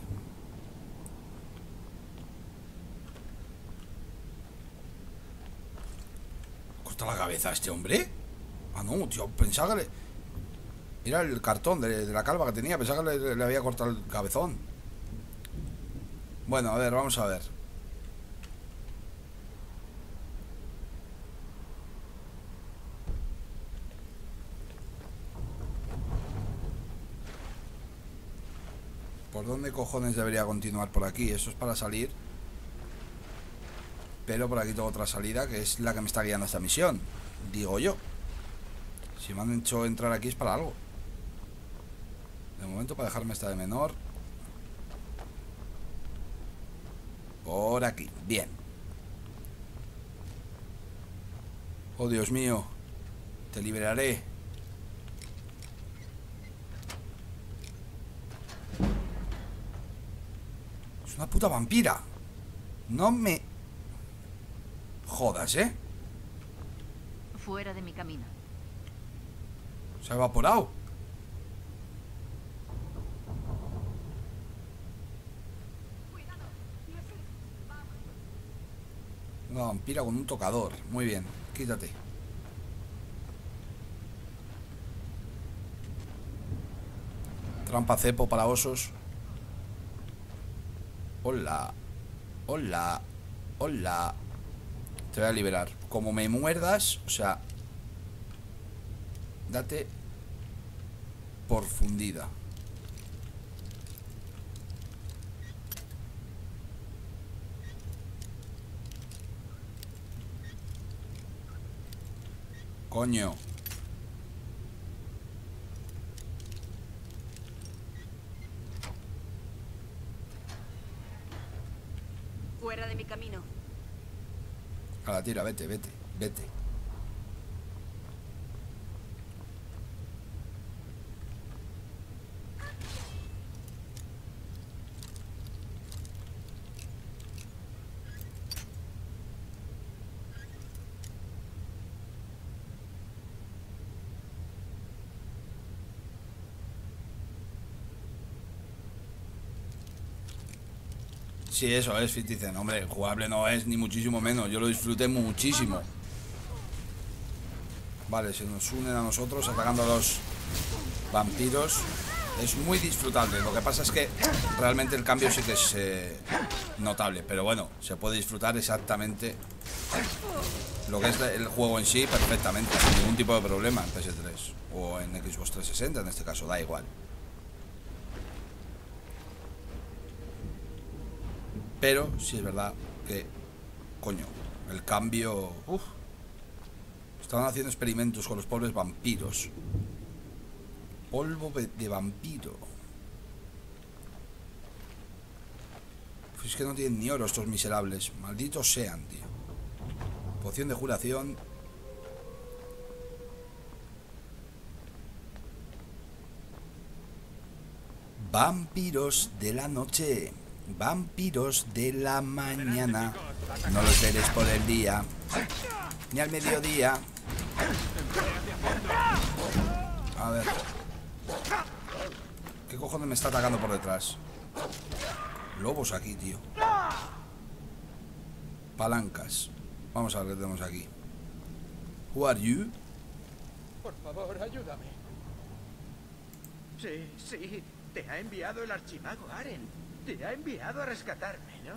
¿Corta la cabeza a este hombre? Ah, no, tío, pensaba que le... Mira el cartón de la calva que tenía. Pensaba que le había cortado el cabezón. Bueno, a ver, vamos a ver. ¿Por dónde cojones debería continuar? Por aquí, eso es para salir. Pero por aquí tengo otra salida, que es la que me está guiando a esta misión, digo yo. Si me han hecho entrar aquí es para algo. De momento para dejarme esta de menor. Por aquí, bien. Oh, Dios mío. Te liberaré. Es una puta vampira. No me jodas, ¿eh? Fuera de mi camino. Se ha evaporado. Una vampira con un tocador. Muy bien, quítate. Trampa cepo para osos. Hola. Hola. Hola. Te voy a liberar. Como me muerdas, o sea... Date por fundida. Coño. Fuera de mi camino. A la tira, vete, vete, vete. Sí, eso es, Fitizen, hombre, jugable no es ni muchísimo menos, yo lo disfruté muchísimo. Vale, se nos unen a nosotros atacando a los vampiros. Es muy disfrutable, lo que pasa es que realmente el cambio sí que es notable. Pero bueno, se puede disfrutar exactamente lo que es el juego en sí perfectamente, sin ningún tipo de problema en PS3 o en Xbox 360 en este caso, da igual. Pero sí es verdad que, coño, el cambio... Uf. Estaban haciendo experimentos con los pobres vampiros. Polvo de vampiro. Uf, es que no tienen ni oro estos miserables. Malditos sean, tío. Poción de curación. Vampiros de la noche. Vampiros de la mañana. No los veréis por el día, ni al mediodía. A ver. ¿Qué cojones me está atacando por detrás? Lobos aquí, tío. Palancas. Vamos a ver qué tenemos aquí. Who are you? Por favor, ayúdame. Sí, sí. Te ha enviado el archimago Aren. Te ha enviado a rescatarme, ¿no?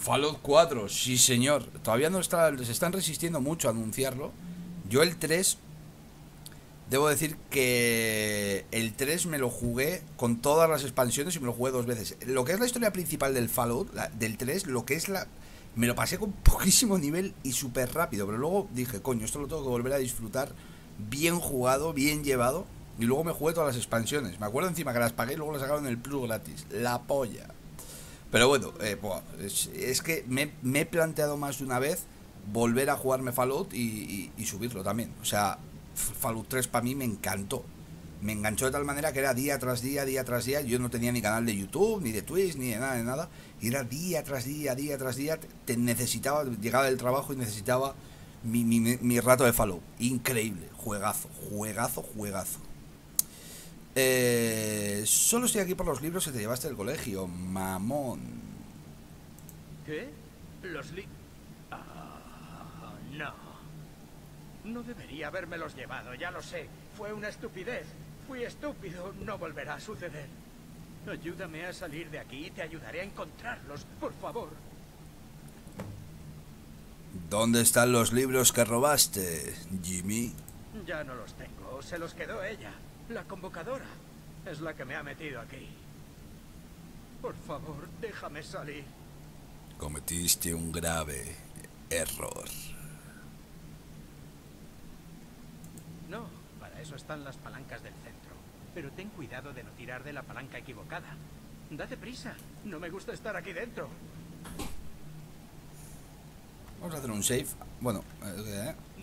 Fallout 4, sí señor. Todavía no está, se están resistiendo mucho a anunciarlo. Yo el 3, debo decir que el 3 me lo jugué con todas las expansiones y me lo jugué 2 veces. Lo que es la historia principal del Fallout, del 3, lo que es la... Me lo pasé con poquísimo nivel y súper rápido, pero luego dije, coño, esto lo tengo que volver a disfrutar. Bien jugado, bien llevado. Y luego me jugué todas las expansiones. Me acuerdo encima que las pagué y luego las sacaron en el Plus gratis. La polla. Pero bueno, es que me he planteado más de una vez volver a jugarme Fallout y subirlo también. O sea, Fallout 3 para mí me encantó. Me enganchó de tal manera que era día tras día, día tras día. Yo no tenía ni canal de YouTube, ni de Twitch, ni de nada, de nada. Y era día tras día, día tras día. Te necesitaba, llegaba del trabajo y necesitaba mi rato de Fallout. Increíble, juegazo, juegazo, juegazo. Solo estoy aquí por los libros que te llevaste del colegio, mamón. ¿Qué? ¿Los libros? Ah, no. No debería habérmelos llevado, ya lo sé. Fue una estupidez. Fui estúpido, no volverá a suceder. Ayúdame a salir de aquí y te ayudaré a encontrarlos, por favor. ¿Dónde están los libros que robaste, Jimmy? Ya no los tengo, se los quedó ella. La convocadora es la que me ha metido aquí. Por favor, déjame salir. Cometiste un grave error. No, para eso están las palancas del centro. Pero ten cuidado de no tirar de la palanca equivocada. Date prisa, no me gusta estar aquí dentro. Vamos a hacer un save. Bueno,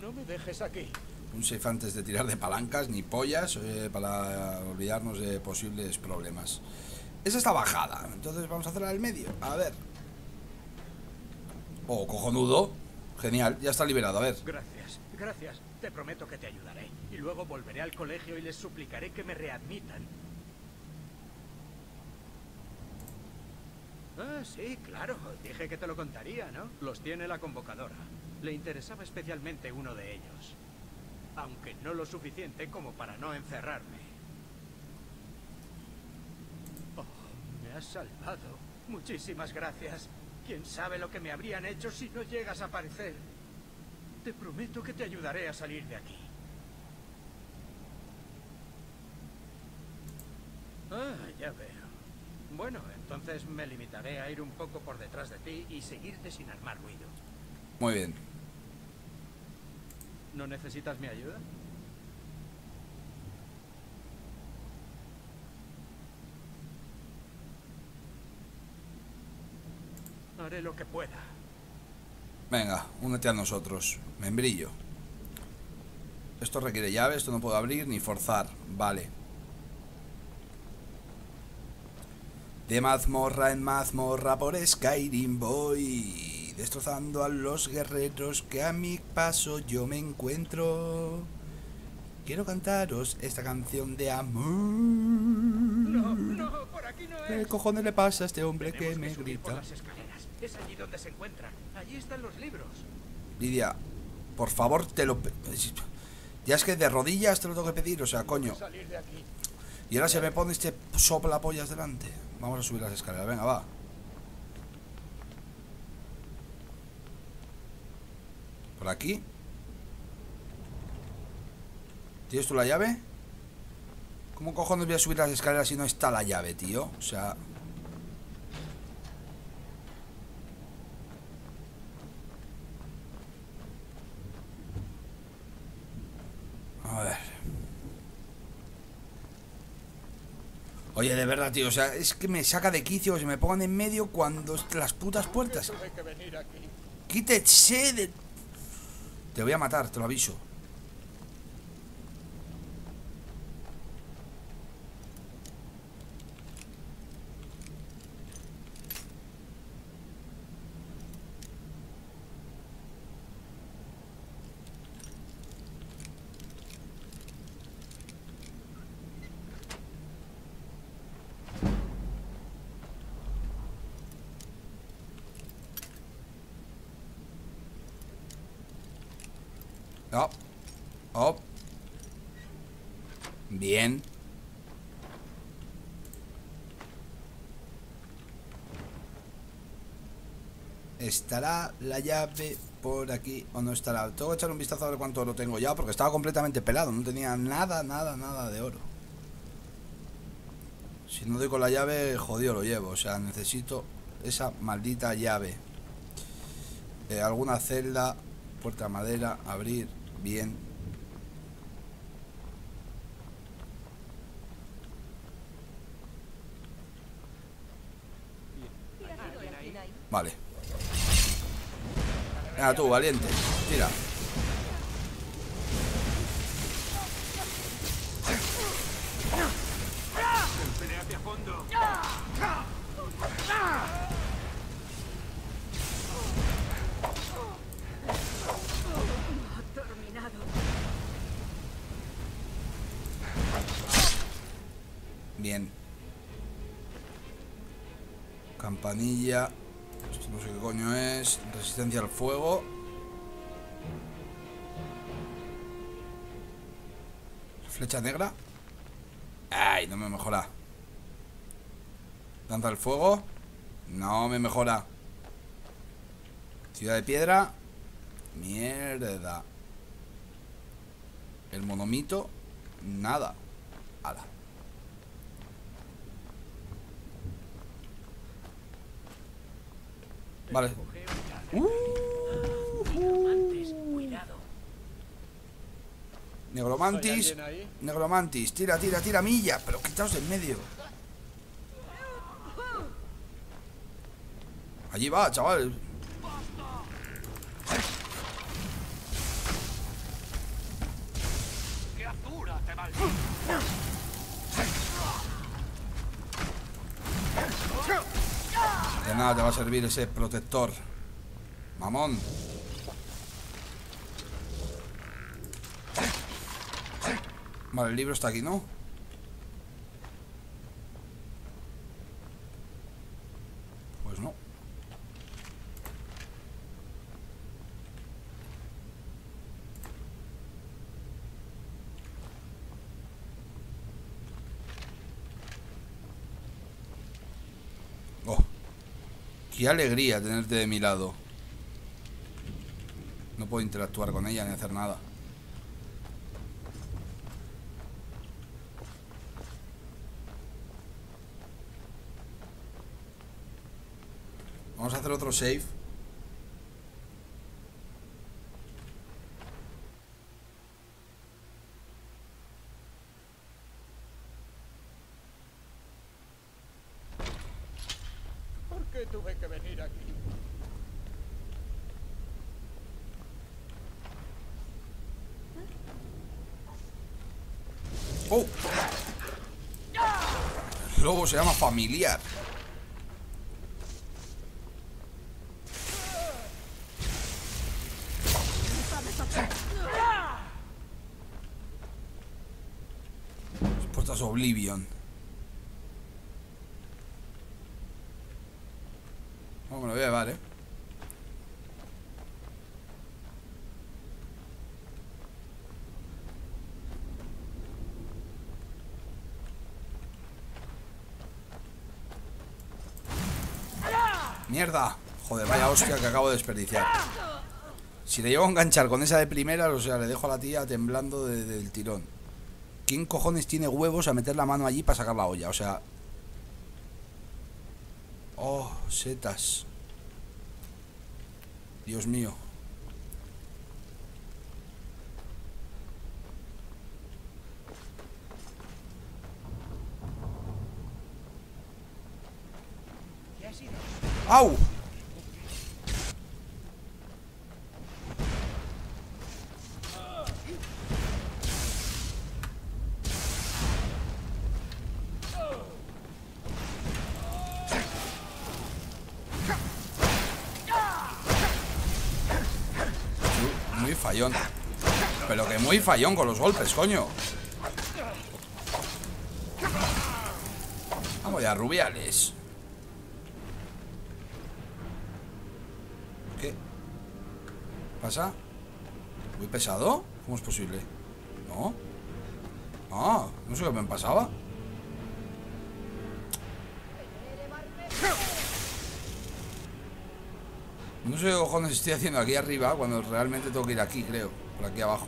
no me dejes aquí. Un safe antes de tirar de palancas ni pollas, para olvidarnos de posibles problemas. Esa está bajada, entonces vamos a hacerla al medio. A ver. Oh, cojonudo. Genial, ya está liberado, a ver. Gracias, gracias, te prometo que te ayudaré. Y luego volveré al colegio y les suplicaré que me readmitan. Ah, sí, claro, dije que te lo contaría, ¿no? Los tiene la convocadora. Le interesaba especialmente uno de ellos. Aunque no lo suficiente como para no encerrarme. Oh, me has salvado. Muchísimas gracias. ¿Quién sabe lo que me habrían hecho si no llegas a aparecer? Te prometo que te ayudaré a salir de aquí. Ah, ya veo. Bueno, entonces me limitaré a ir un poco por detrás de ti y seguirte sin armar ruido. Muy bien. ¿No necesitas mi ayuda? Haré lo que pueda. Venga, únete a nosotros. Membrillo. Esto requiere llave, esto no puedo abrir ni forzar. Vale. De mazmorra en mazmorra por Skyrim voy, destrozando a los guerreros que a mi paso yo me encuentro. Quiero cantaros esta canción de amor. No, no, por aquí no es. ¿Qué cojones le pasa a este hombre que me grita? Las escaleras. Es allí donde se encuentra. Allí están los libros. Lidia, por favor, te lo... Ya es que de rodillas te lo tengo que pedir, o sea, coño. Y ahora se me pone este soplapollas delante. Vamos a subir las escaleras, venga, va. Por aquí. ¿Tienes tú la llave? ¿Cómo cojones voy a subir las escaleras si no está la llave, tío? O sea... A ver. Oye, de verdad, tío, o sea, es que me saca de quicio que se me pongan en medio cuando las putas puertas... Quítese de... Te voy a matar, te lo aviso. Bien. ¿Estará la llave por aquí o no estará? Tengo que echar un vistazo a ver cuánto oro tengo ya, porque estaba completamente pelado. No tenía nada de oro. Si no doy con la llave, jodido lo llevo. O sea, necesito esa maldita llave. Alguna celda, puerta de madera, abrir, bien. Vale. Venga tú, valiente, tira. Bien. Campanilla. Esto no sé qué coño es. Resistencia al fuego. Flecha negra. Ay, no me mejora. Lanza el fuego. No me mejora. Ciudad de piedra. Mierda. El monomito. Nada. Ala. Vale. Negromantis. Negromantis. Tira, tira, tira, milla. Pero quitaos del medio. Allí va, chaval. De nada te va a servir ese protector, mamón. Vale, el libro está aquí, ¿no? Pues no. Oh, qué alegría tenerte de mi lado. No puedo interactuar con ella ni hacer nada. Vamos a hacer otro save. ¿Por qué tuve que venir aquí? ¡Oh! El lobo se llama familiar. Oblivion. Vamos, me lo voy a llevar, ¿eh? ¡Mierda! Joder, vaya hostia que acabo de desperdiciar. Si le llevo a enganchar con esa de primera, o sea, le dejo a la tía temblando del tirón. ¿Quién cojones tiene huevos a meter la mano allí para sacar la olla? O sea... Oh, setas. Dios mío. ¿Qué ha sido? ¡Au! Fallón. Pero que muy fallón con los golpes, coño. Vamos ya, Rubiales. ¿Qué? ¿Pasa? ¿Muy pesado? ¿Cómo es posible? ¿No? Ah, no sé qué me pasaba. No sé qué cojones estoy haciendo aquí arriba cuando realmente tengo que ir aquí, creo. Por aquí abajo.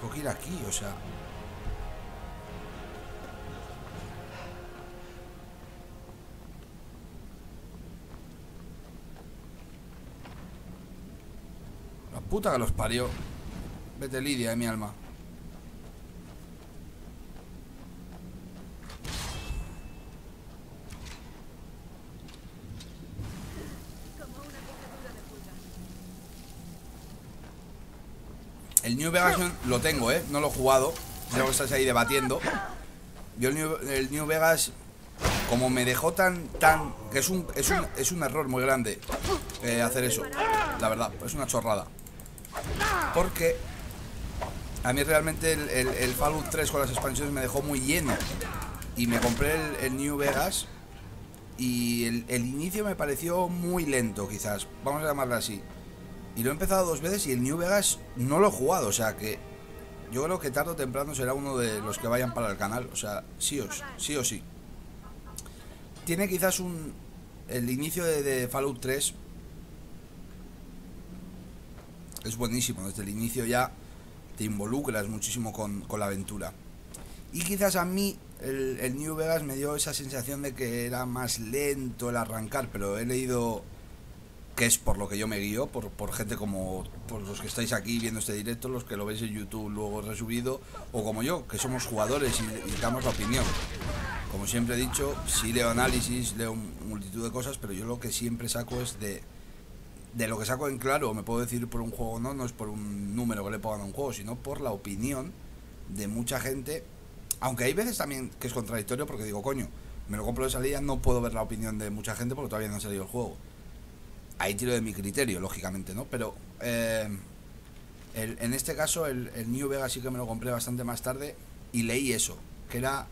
Tengo que ir aquí, o sea... Puta que los parió. Vete, Lydia, de mi alma. El New Vegas lo tengo, ¿eh? No lo he jugado. Creo que estás ahí debatiendo. Yo el New Vegas... Como me dejó tan... Que es un error muy grande hacer eso. La verdad, es una chorrada. Porque a mí realmente el Fallout 3 con las expansiones me dejó muy lleno. Y me compré el New Vegas. Y el inicio me pareció muy lento, quizás. Vamos a llamarlo así. Y lo he empezado dos veces y el New Vegas no lo he jugado. O sea que yo creo que tarde o temprano será uno de los que vayan para el canal. O sea, sí o sí. Tiene quizás el inicio de Fallout 3. Es buenísimo, desde el inicio ya te involucras muchísimo con la aventura. Y quizás a mí el New Vegas me dio esa sensación de que era más lento el arrancar, pero he leído que es por lo que yo me guío, por gente como por los que estáis aquí viendo este directo, los que lo veis en YouTube luego resubido, o como yo, que somos jugadores y damos la opinión. Como siempre he dicho, sí leo análisis, leo multitud de cosas, pero yo lo que siempre saco es de lo que saco en claro, me puedo decir por un juego o no, no es por un número que le pongan a un juego, sino por la opinión de mucha gente. Aunque hay veces también que es contradictorio porque digo, coño, me lo compro de salida, no puedo ver la opinión de mucha gente porque todavía no ha salido el juego. Ahí tiro de mi criterio, lógicamente, ¿no? Pero en este caso el New Vegas sí que me lo compré bastante más tarde y leí eso, que era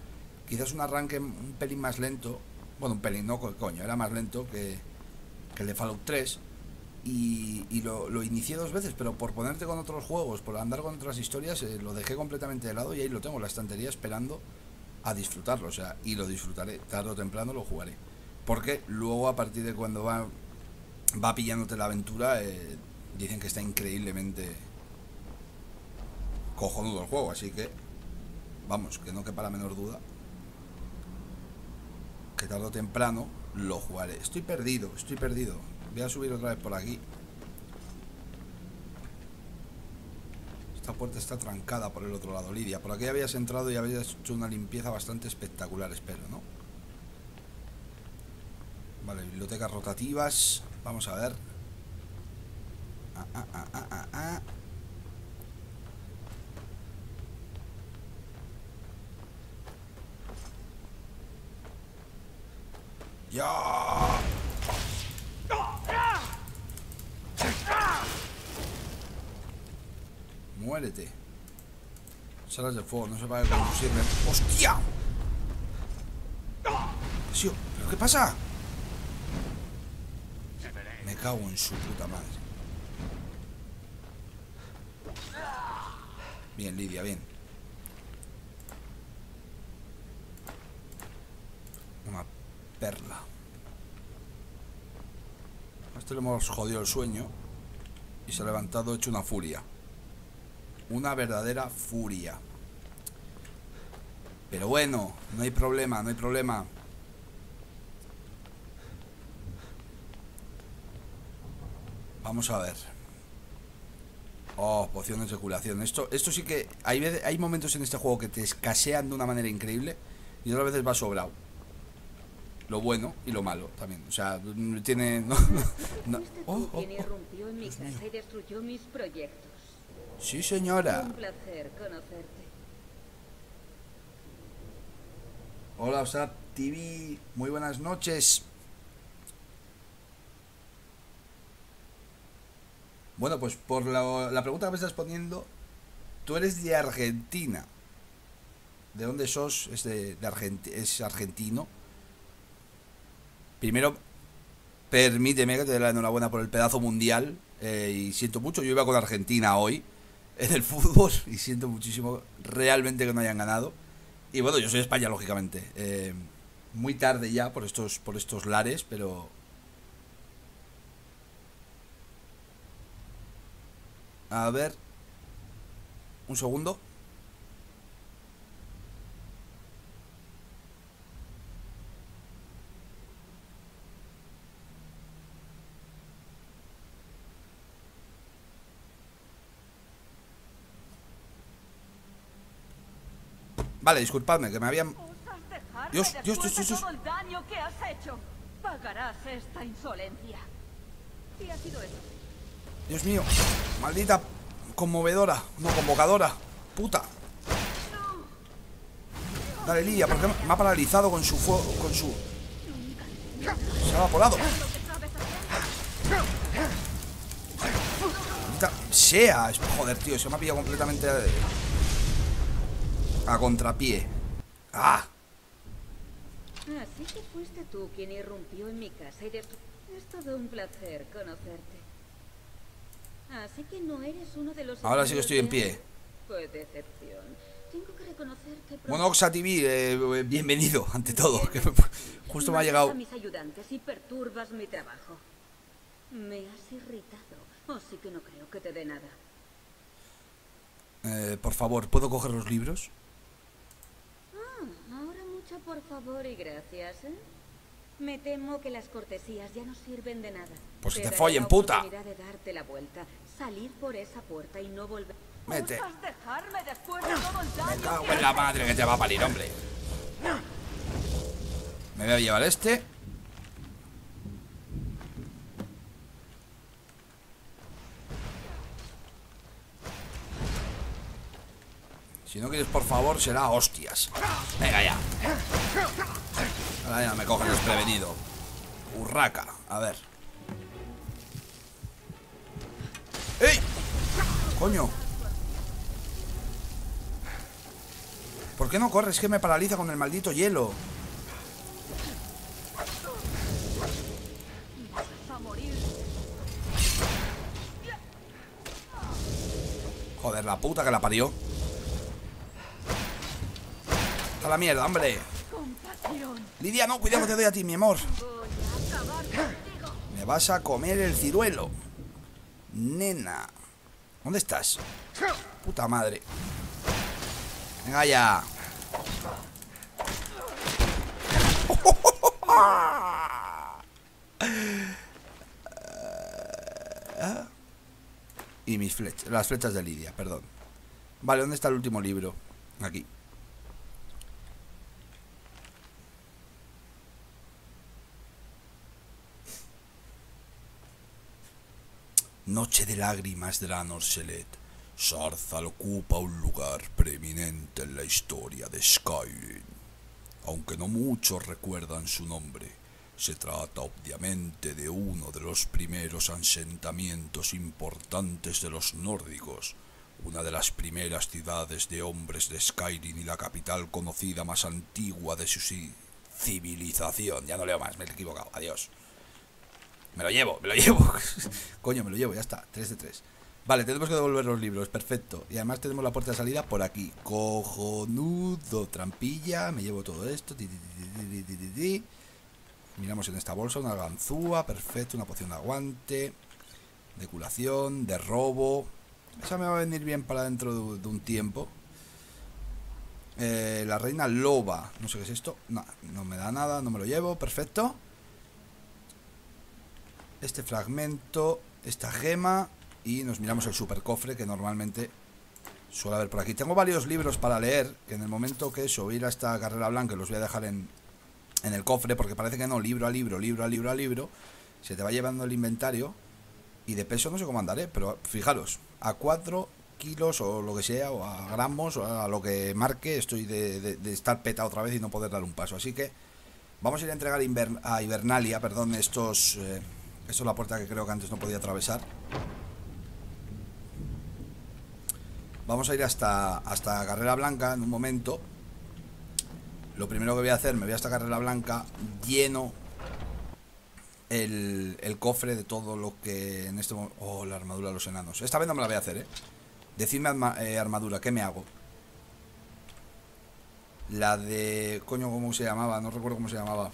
quizás un arranque un pelín más lento. Bueno, un pelín, no, coño, era más lento que el de Fallout 3. Y lo inicié dos veces, pero por ponerte con otros juegos, por andar con otras historias, lo dejé completamente de lado y ahí lo tengo en la estantería esperando a disfrutarlo. O sea, y lo disfrutaré, tarde o temprano lo jugaré. Porque luego, a partir de cuando va pillándote la aventura, dicen que está increíblemente cojonudo el juego. Así que, vamos, que no quepa la menor duda que tarde o temprano lo jugaré. Estoy perdido. Voy a subir otra vez por aquí. Esta puerta está trancada por el otro lado, Lydia. Por aquí habías entrado y habías hecho una limpieza bastante espectacular, espero, ¿no? Vale, bibliotecas rotativas. Vamos a ver. ¡Ya! Muérete. Salas de fuego, no sé para qué sirven. ¡Hostia! ¿Pero qué pasa? Me cago en su puta madre. Bien, Lydia, bien. Una perla. A este le hemos jodido el sueño y se ha levantado hecho una furia. Una verdadera furia. Pero bueno, no hay problema. Vamos a ver. Oh, pociones de curación. Esto sí que... Hay momentos en este juego que te escasean de una manera increíble y otras veces va sobrado. Lo bueno y lo malo también. O sea, tiene... No. Oh. Irrumpió en mi casa y destruyó mis proyectos. Sí, señora. Un placer conocerte. Hola, Osap TV. Muy buenas noches. Bueno, pues por la pregunta que me estás poniendo, tú eres de Argentina. ¿De dónde sos? Es argentino. Primero, Permíteme que te dé la enhorabuena por el pedazo mundial. Y siento mucho, yo iba con Argentina hoy en el fútbol y siento muchísimo realmente que no hayan ganado. Y bueno, yo soy de España, lógicamente. Muy tarde ya por estos lares, pero... A ver... Un segundo. Vale, disculpadme, que me habían... Dios. Todo el daño que has hecho. Pagarás esta insolencia. ¿Qué ha sido eso? Dios mío, maldita conmovedora, no convocadora, puta. Dale, Lidia, porque me ha paralizado con su fuego, con su... Se ha evaporado. Maldita sea, joder, tío, se me ha pillado completamente a contrapié. ¡Ah! Así que fuiste tú quien irrumpió en mi casa y después... Es todo un placer conocerte. Así que no eres uno de los... Ahora sí que estoy en pie. Pues decepción. Tengo que reconocer que... Bueno, Oxa TV, bienvenido, ante todo. Que justo me ha llegado... Mis ayudantes y perturbas mi trabajo. Me has irritado, así que no creo que te dé nada. Por favor, ¿puedo coger los libros? Por favor y gracias, ¿eh? Me temo que las cortesías ya no sirven de nada. Pues que te follen, puta. De darte la vuelta, salir por esa puerta y no volver. Mete. Me cago en la madre que te va a parir, hombre. Me voy a llevar este. Si no quieres, por favor, será hostias. Venga ya. Ahora ya me cogen desprevenido. Urraca, a ver. ¡Ey! ¡Coño! ¿Por qué no corres? Es que me paraliza con el maldito hielo. Joder, la puta que la parió. A la mierda, hombre. Lidia, no, cuidado que te doy a ti, mi amor. Me vas a comer el ciruelo. Nena. ¿Dónde estás? Puta madre. Venga ya. Y mis flechas. Las flechas de Lidia, perdón. Vale, ¿dónde está el último libro? Aquí. Noche de lágrimas de Lanor Selet. Saarthal ocupa un lugar preeminente en la historia de Skyrim. Aunque no muchos recuerdan su nombre, se trata obviamente de uno de los primeros asentamientos importantes de los nórdicos, una de las primeras ciudades de hombres de Skyrim y la capital conocida más antigua de su civilización. Ya no leo más, me he equivocado, adiós. Me lo llevo. Coño, me lo llevo, ya está. 3 de 3. Vale, tenemos que devolver los libros, perfecto. Y además tenemos la puerta de salida por aquí. Cojonudo, trampilla. Me llevo todo esto. Miramos en esta bolsa una ganzúa, perfecto. Una poción de aguante, de curación, de robo. Esa me va a venir bien para dentro de un tiempo. La reina loba. No sé qué es esto. No, no me da nada, no me lo llevo, perfecto. Este fragmento, esta gema. Y nos miramos el super cofre que normalmente suele haber por aquí. Tengo varios libros para leer, que en el momento que eso, voy a ir a esta Carrera Blanca, los voy a dejar en el cofre, porque parece que no, libro a libro se te va llevando el inventario. Y de peso no sé cómo andaré, pero fijaros, a 4 kilos o lo que sea, o a gramos, o a lo que marque, estoy de estar petado otra vez y no poder dar un paso. Así que vamos a ir a entregar a Hibernalia, perdón, estos... Eso es la puerta que creo que antes no podía atravesar. Vamos a ir hasta Carrera Blanca en un momento. Lo primero que voy a hacer, me voy hasta Carrera Blanca, lleno el cofre de todo lo que en este momento... Oh, la armadura de los enanos. Esta vez no me la voy a hacer, ¿eh? Decidme armadura, ¿qué me hago? La de... Coño, ¿cómo se llamaba? No recuerdo cómo se llamaba.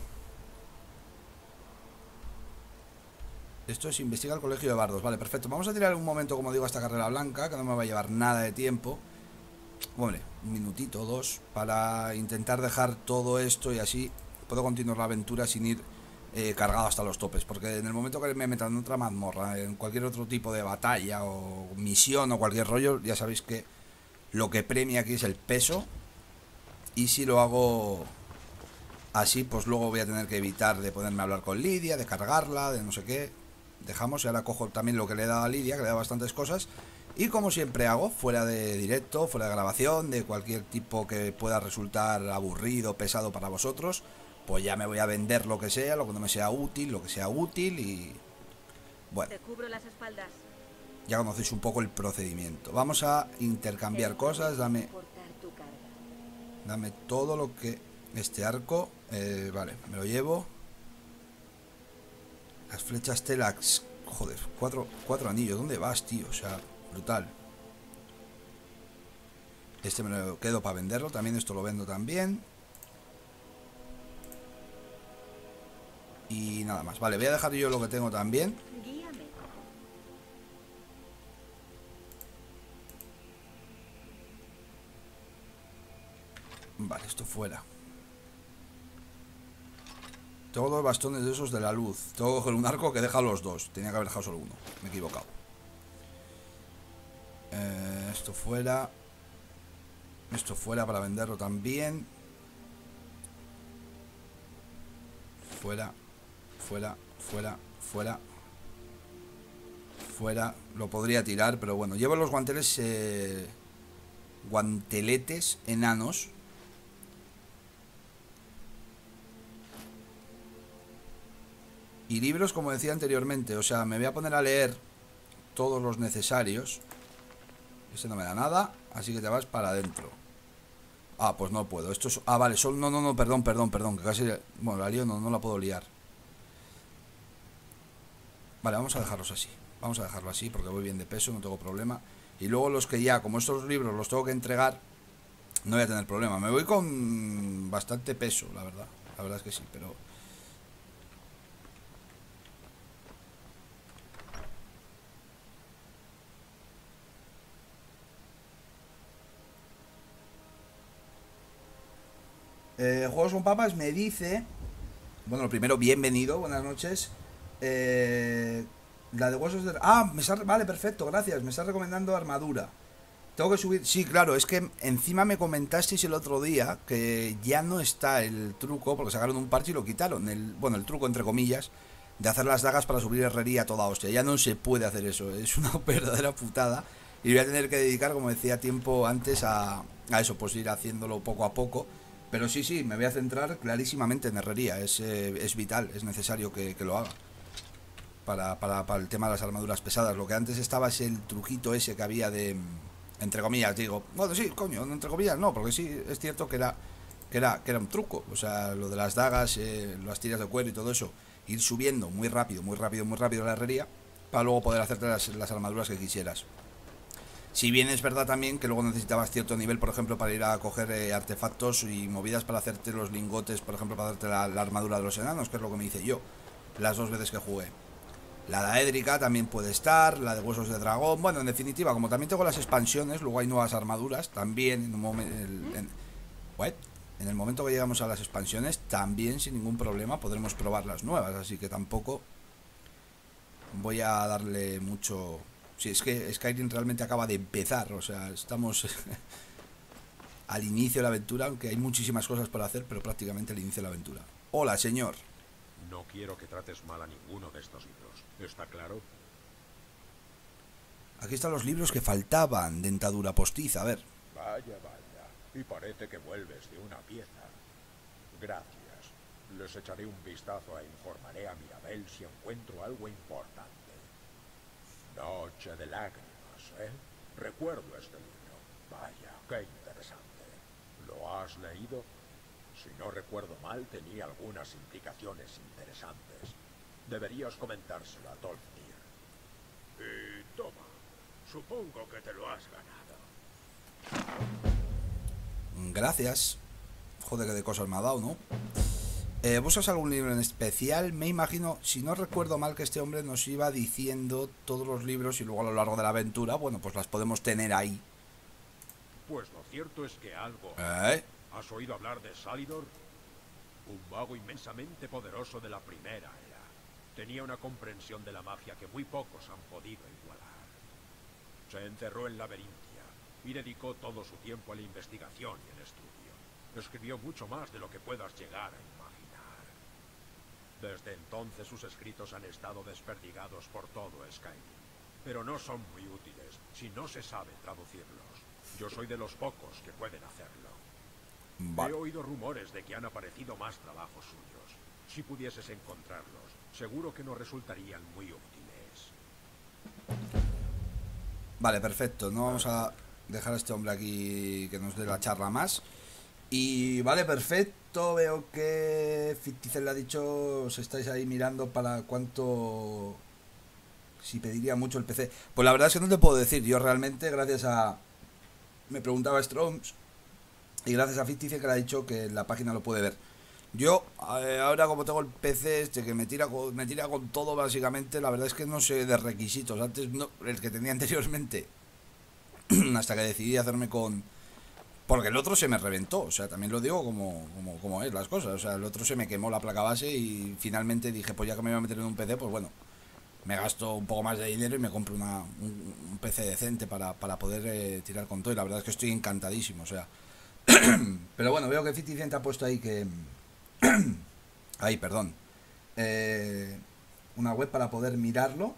Esto es investigar el colegio de bardos. Vale, perfecto. Vamos a tirar un momento, como digo, a esta carrera blanca, que no me va a llevar nada de tiempo. Bueno, un minutito, dos, para intentar dejar todo esto y así puedo continuar la aventura sin ir cargado hasta los topes. Porque en el momento que me metan en otra mazmorra, en cualquier otro tipo de batalla o misión o cualquier rollo, ya sabéis que lo que premia aquí es el peso. Y si lo hago así, pues luego voy a tener que evitar de ponerme a hablar con Lydia, de cargarla, de no sé qué. Dejamos y ahora cojo también lo que le he dado a Lydia, que le he dado bastantes cosas. Y como siempre hago, fuera de directo, fuera de grabación, de cualquier tipo que pueda resultar aburrido, pesado para vosotros, pues ya me voy a vender lo que sea, lo que no me sea útil, lo que sea útil y... Bueno. Te cubro las espaldas. Ya conocéis un poco el procedimiento. Vamos a intercambiar cosas, dame todo lo que... Este arco, vale, me lo llevo. Las flechas Telax, joder, cuatro anillos, ¿dónde vas, tío? O sea... Brutal. Este me lo quedo para venderlo. También esto lo vendo también. Y nada más. Vale, voy a dejar yo lo que tengo también. Vale, esto fuera. Tengo dos bastones de esos de la luz. Tengo que coger un arco que deja los dos. Tenía que haber dejado solo uno. Me he equivocado. Esto fuera. Esto fuera para venderlo también. Fuera. Fuera. Fuera. Fuera. Fuera. Lo podría tirar, pero bueno. Llevo los guanteles. Guanteletes enanos. Y libros, como decía anteriormente. O sea, me voy a poner a leer todos los necesarios. Ese no me da nada, así que te vas para adentro. Ah, pues no puedo. Esto es... Ah, vale, son... No, perdón. Que casi... Bueno, la lío, no la puedo liar. Vale, vamos a dejarlos así. Vamos a dejarlo así porque voy bien de peso, no tengo problema. Y luego los que ya, como estos libros los tengo que entregar, no voy a tener problema. Me voy con bastante peso, la verdad. La verdad es que sí, pero... Juegos con Papas me dice, bueno, lo primero, bienvenido, buenas noches. La de huesos de... Ah, vale, perfecto, gracias, me está recomendando armadura. Tengo que subir, sí, claro, es que encima me comentasteis el otro día que ya no está el truco, porque sacaron un parche y lo quitaron, el truco, entre comillas, de hacer las dagas para subir herrería a toda hostia. Ya no se puede hacer eso, es una verdadera putada. Y voy a tener que dedicar, como decía tiempo antes, a eso, pues ir haciéndolo poco a poco. Pero sí, me voy a centrar clarísimamente en herrería. Es vital, es necesario que lo haga para el tema de las armaduras pesadas. Lo que antes estaba es el truquito ese que había de... Entre comillas, digo. Bueno, sí, coño, entre comillas no, porque sí, es cierto que era un truco. O sea, lo de las dagas, las tiras de cuero y todo eso. Ir subiendo muy rápido la herrería para luego poder hacerte las armaduras que quisieras. Si bien es verdad también que luego necesitabas cierto nivel, por ejemplo, para ir a coger artefactos y movidas para hacerte los lingotes, por ejemplo, para hacerte la armadura de los enanos, que es lo que me hice yo, las dos veces que jugué. La daédrica también puede estar, la de huesos de dragón, bueno, en definitiva, como también tengo las expansiones, luego hay nuevas armaduras, también en el momento que llegamos a las expansiones, también sin ningún problema podremos probar las nuevas, así que tampoco voy a darle mucho... Sí, es que Skyrim realmente acaba de empezar, o sea, estamos al inicio de la aventura, aunque hay muchísimas cosas por hacer, pero prácticamente al inicio de la aventura. Hola, señor. No quiero que trates mal a ninguno de estos libros, ¿está claro? Aquí están los libros que faltaban, dentadura postiza, a ver. Vaya, y parece que vuelves de una pieza. Gracias, les echaré un vistazo e informaré a Mirabel si encuentro algo importante. Noche de lágrimas, ¿eh? Recuerdo este libro. Vaya, qué interesante. ¿Lo has leído? Si no recuerdo mal, tenía algunas implicaciones interesantes. Deberías comentárselo a Tolfdir. Y toma, supongo que te lo has ganado. Gracias. Joder, que de cosas me ha dado, ¿no? ¿Buscas algún libro en especial? Me imagino, si no recuerdo mal, que este hombre nos iba diciendo todos los libros y luego a lo largo de la aventura, bueno, pues las podemos tener ahí. Pues lo cierto es que algo... ¿Has oído hablar de Salidor? Un mago inmensamente poderoso de la primera era. Tenía una comprensión de la magia que muy pocos han podido igualar. Se encerró en Laberintia y dedicó todo su tiempo a la investigación y el estudio. Escribió mucho más de lo que puedas llegar a imaginar. Desde entonces sus escritos han estado desperdigados por todo Skyrim, pero no son muy útiles si no se sabe traducirlos. Yo soy de los pocos que pueden hacerlo. He oído rumores de que han aparecido más trabajos suyos. Si pudieses encontrarlos, seguro que nos resultarían muy útiles. Vale, perfecto. No vamos a dejar a este hombre aquí que nos dé la charla más. Y vale, perfecto, veo que Ficticel le ha dicho, os estáis ahí mirando para cuánto, si pediría mucho el PC. Pues la verdad es que no te puedo decir, yo realmente gracias a, me preguntaba Stroms, y gracias a Ficticel que le ha dicho que la página lo puede ver. Yo, ahora como tengo el PC este que me tira con todo básicamente, la verdad es que no sé de requisitos, antes no, el que tenía anteriormente, hasta que decidí hacerme con... Porque el otro se me reventó, o sea, también lo digo como es las cosas. O sea, el otro se me quemó la placa base y finalmente dije, pues ya que me iba a meter en un PC, pues bueno, me gasto un poco más de dinero y me compro un PC decente para poder tirar con todo. Y la verdad es que estoy encantadísimo, o sea. Pero bueno, veo que Ficticel ha puesto ahí que... ahí, perdón. Una web para poder mirarlo.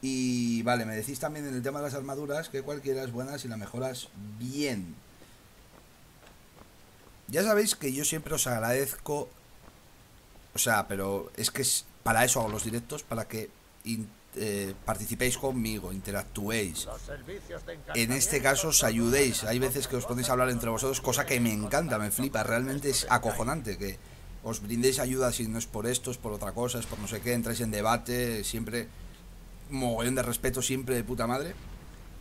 Y vale, me decís también en el tema de las armaduras que cualquiera es buena si la mejoras bien. Ya sabéis que yo siempre os agradezco, o sea, pero es que para eso hago los directos, para que participéis conmigo, interactuéis. En este caso os ayudéis, hay veces que os ponéis a hablar entre vosotros, cosa que me encanta, me flipa, realmente es acojonante que os brindéis ayuda si no es por esto, es por otra cosa, es por no sé qué, entráis en debate, siempre mogollón de respeto, siempre de puta madre.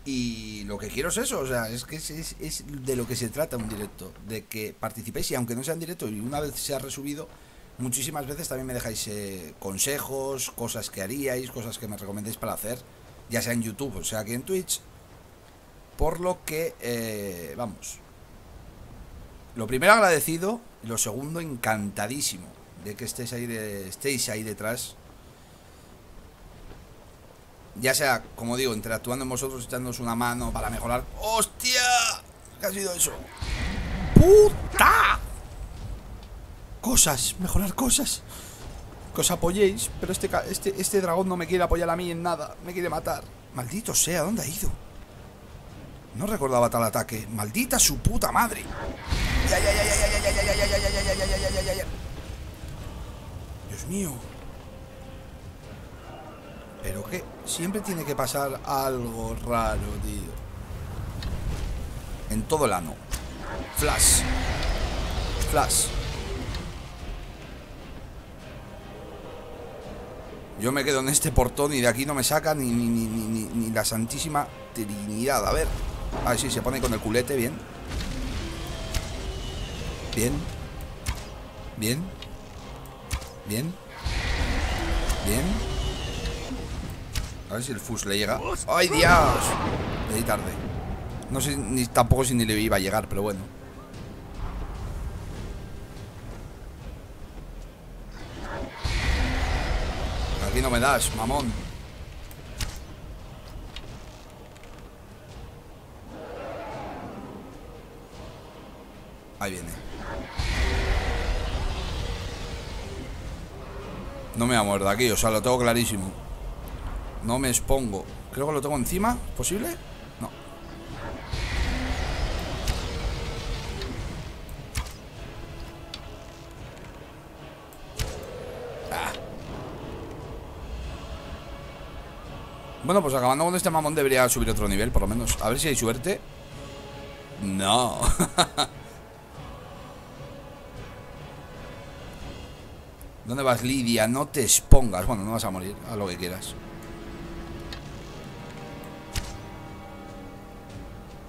Y lo que quiero es eso, o sea, es que es de lo que se trata un directo, de que participéis y aunque no sea en directo y una vez se ha resubido, muchísimas veces también me dejáis consejos, cosas que haríais, cosas que me recomendéis para hacer, ya sea en YouTube o sea aquí en Twitch. Por lo que, vamos, lo primero agradecido, y lo segundo encantadísimo de que estéis ahí detrás. Ya sea, como digo, interactuando en vosotros, echándonos una mano para mejorar. ¡Hostia! ¿Qué ha sido eso? ¡Puta! Cosas, mejorar cosas. Que os apoyéis, pero este dragón no me quiere apoyar a mí en nada. Me quiere matar. Maldito sea, ¿dónde ha ido? No recordaba tal ataque. Maldita su puta madre. Dios mío. Pero que siempre tiene que pasar algo raro, tío. En todo el ano. Flash. Flash. Yo me quedo en este portón y de aquí no me saca ni la santísima Trinidad. A ver. Ah, sí, se pone con el culete, bien. Bien. Bien. Bien. Bien. A ver si el Fus le llega. ¡Ay, Dios! Le di tarde. No sé ni tampoco si ni le iba a llegar, pero bueno. Aquí no me das, mamón. Ahí viene. No me va a mover de aquí, o sea, lo tengo clarísimo. No me expongo. Creo que lo tengo encima. ¿Posible? No. Ah. Bueno, pues acabando con este mamón debería subir otro nivel, por lo menos. A ver si hay suerte. No. ¿Dónde vas, Lydia? No te expongas. Bueno, no vas a morir, haz lo que quieras.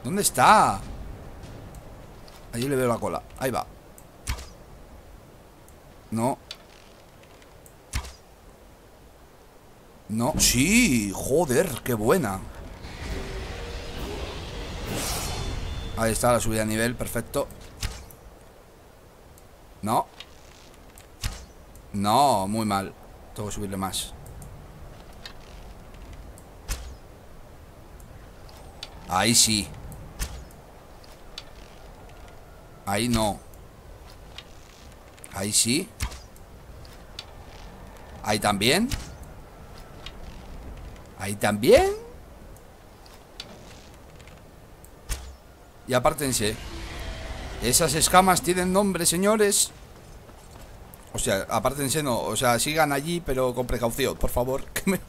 ¿Dónde está? Ahí le veo la cola, ahí va. No. No, sí, joder, qué buena. Ahí está la subida de nivel, perfecto. No. No, muy mal. Tengo que subirle más. Ahí sí. Ahí no. Ahí sí. Ahí también. Ahí también. Y apártense. Esas escamas tienen nombre, señores. O sea, apártense no. O sea, sigan allí, pero con precaución, por favor. Que, me...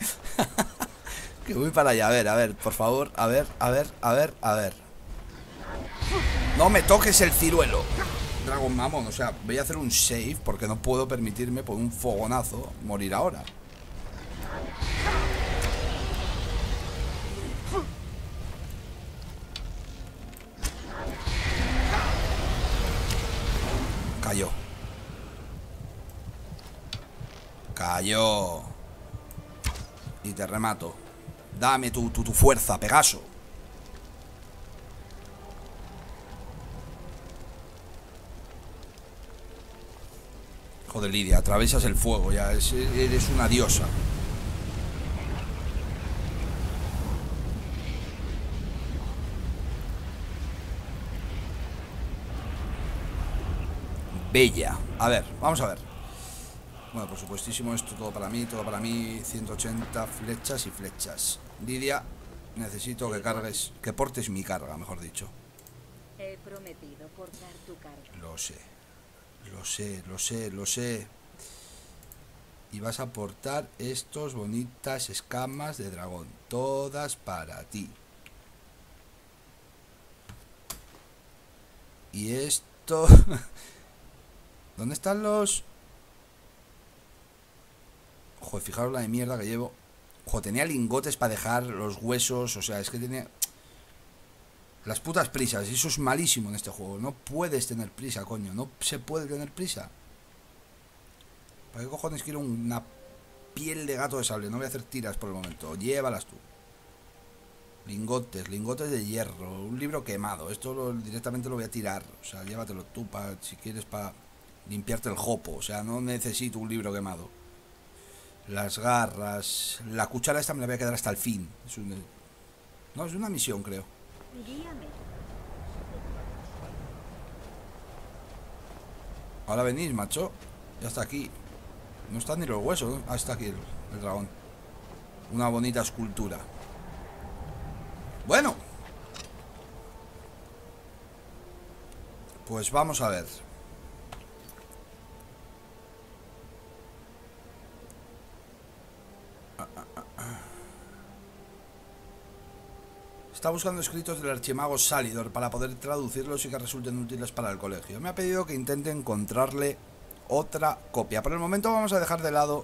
que voy para allá. A ver, por favor. A ver. No me toques el ciruelo. Dragon Mamón, o sea, voy a hacer un save porque no puedo permitirme por un fogonazo morir ahora. Cayó. Y te remato. Dame tu fuerza, Pegaso. Joder, Lydia, atravesas el fuego ya, eres una diosa. Bella. A ver, vamos a ver. Bueno, por supuestísimo, esto todo para mí. 180 flechas y flechas. Lydia, necesito que cargues, que portes mi carga, mejor dicho. He prometido portar tu carga. Lo sé. Y vas a portar estos bonitas escamas de dragón, todas para ti. Y esto... ¿Dónde están los...? Joder, fijaros la de mierda que llevo. Joder, tenía lingotes para dejar los huesos. O sea, es que tenía... Las putas prisas, y eso es malísimo en este juego. No puedes tener prisa, coño. No se puede tener prisa. ¿Para qué cojones quiero una piel de gato de sable? No voy a hacer tiras por el momento. Llévalas tú. Lingotes, lingotes de hierro. Un libro quemado. Esto directamente lo voy a tirar. O sea, llévatelo tú si quieres para... limpiarte el jopo, o sea, no necesito un libro quemado. Las garras. La cuchara esta me la voy a quedar hasta el fin. Es un... No, es una misión, creo. Ahora venís, macho. Ya está aquí. No están ni los huesos, ¿no? Ah, está aquí el dragón. Una bonita escultura. Bueno, pues vamos a ver. Está buscando escritos del archimago Salidor para poder traducirlos y que resulten útiles para el colegio. Me ha pedido que intente encontrarle otra copia. Por el momento vamos a dejar de lado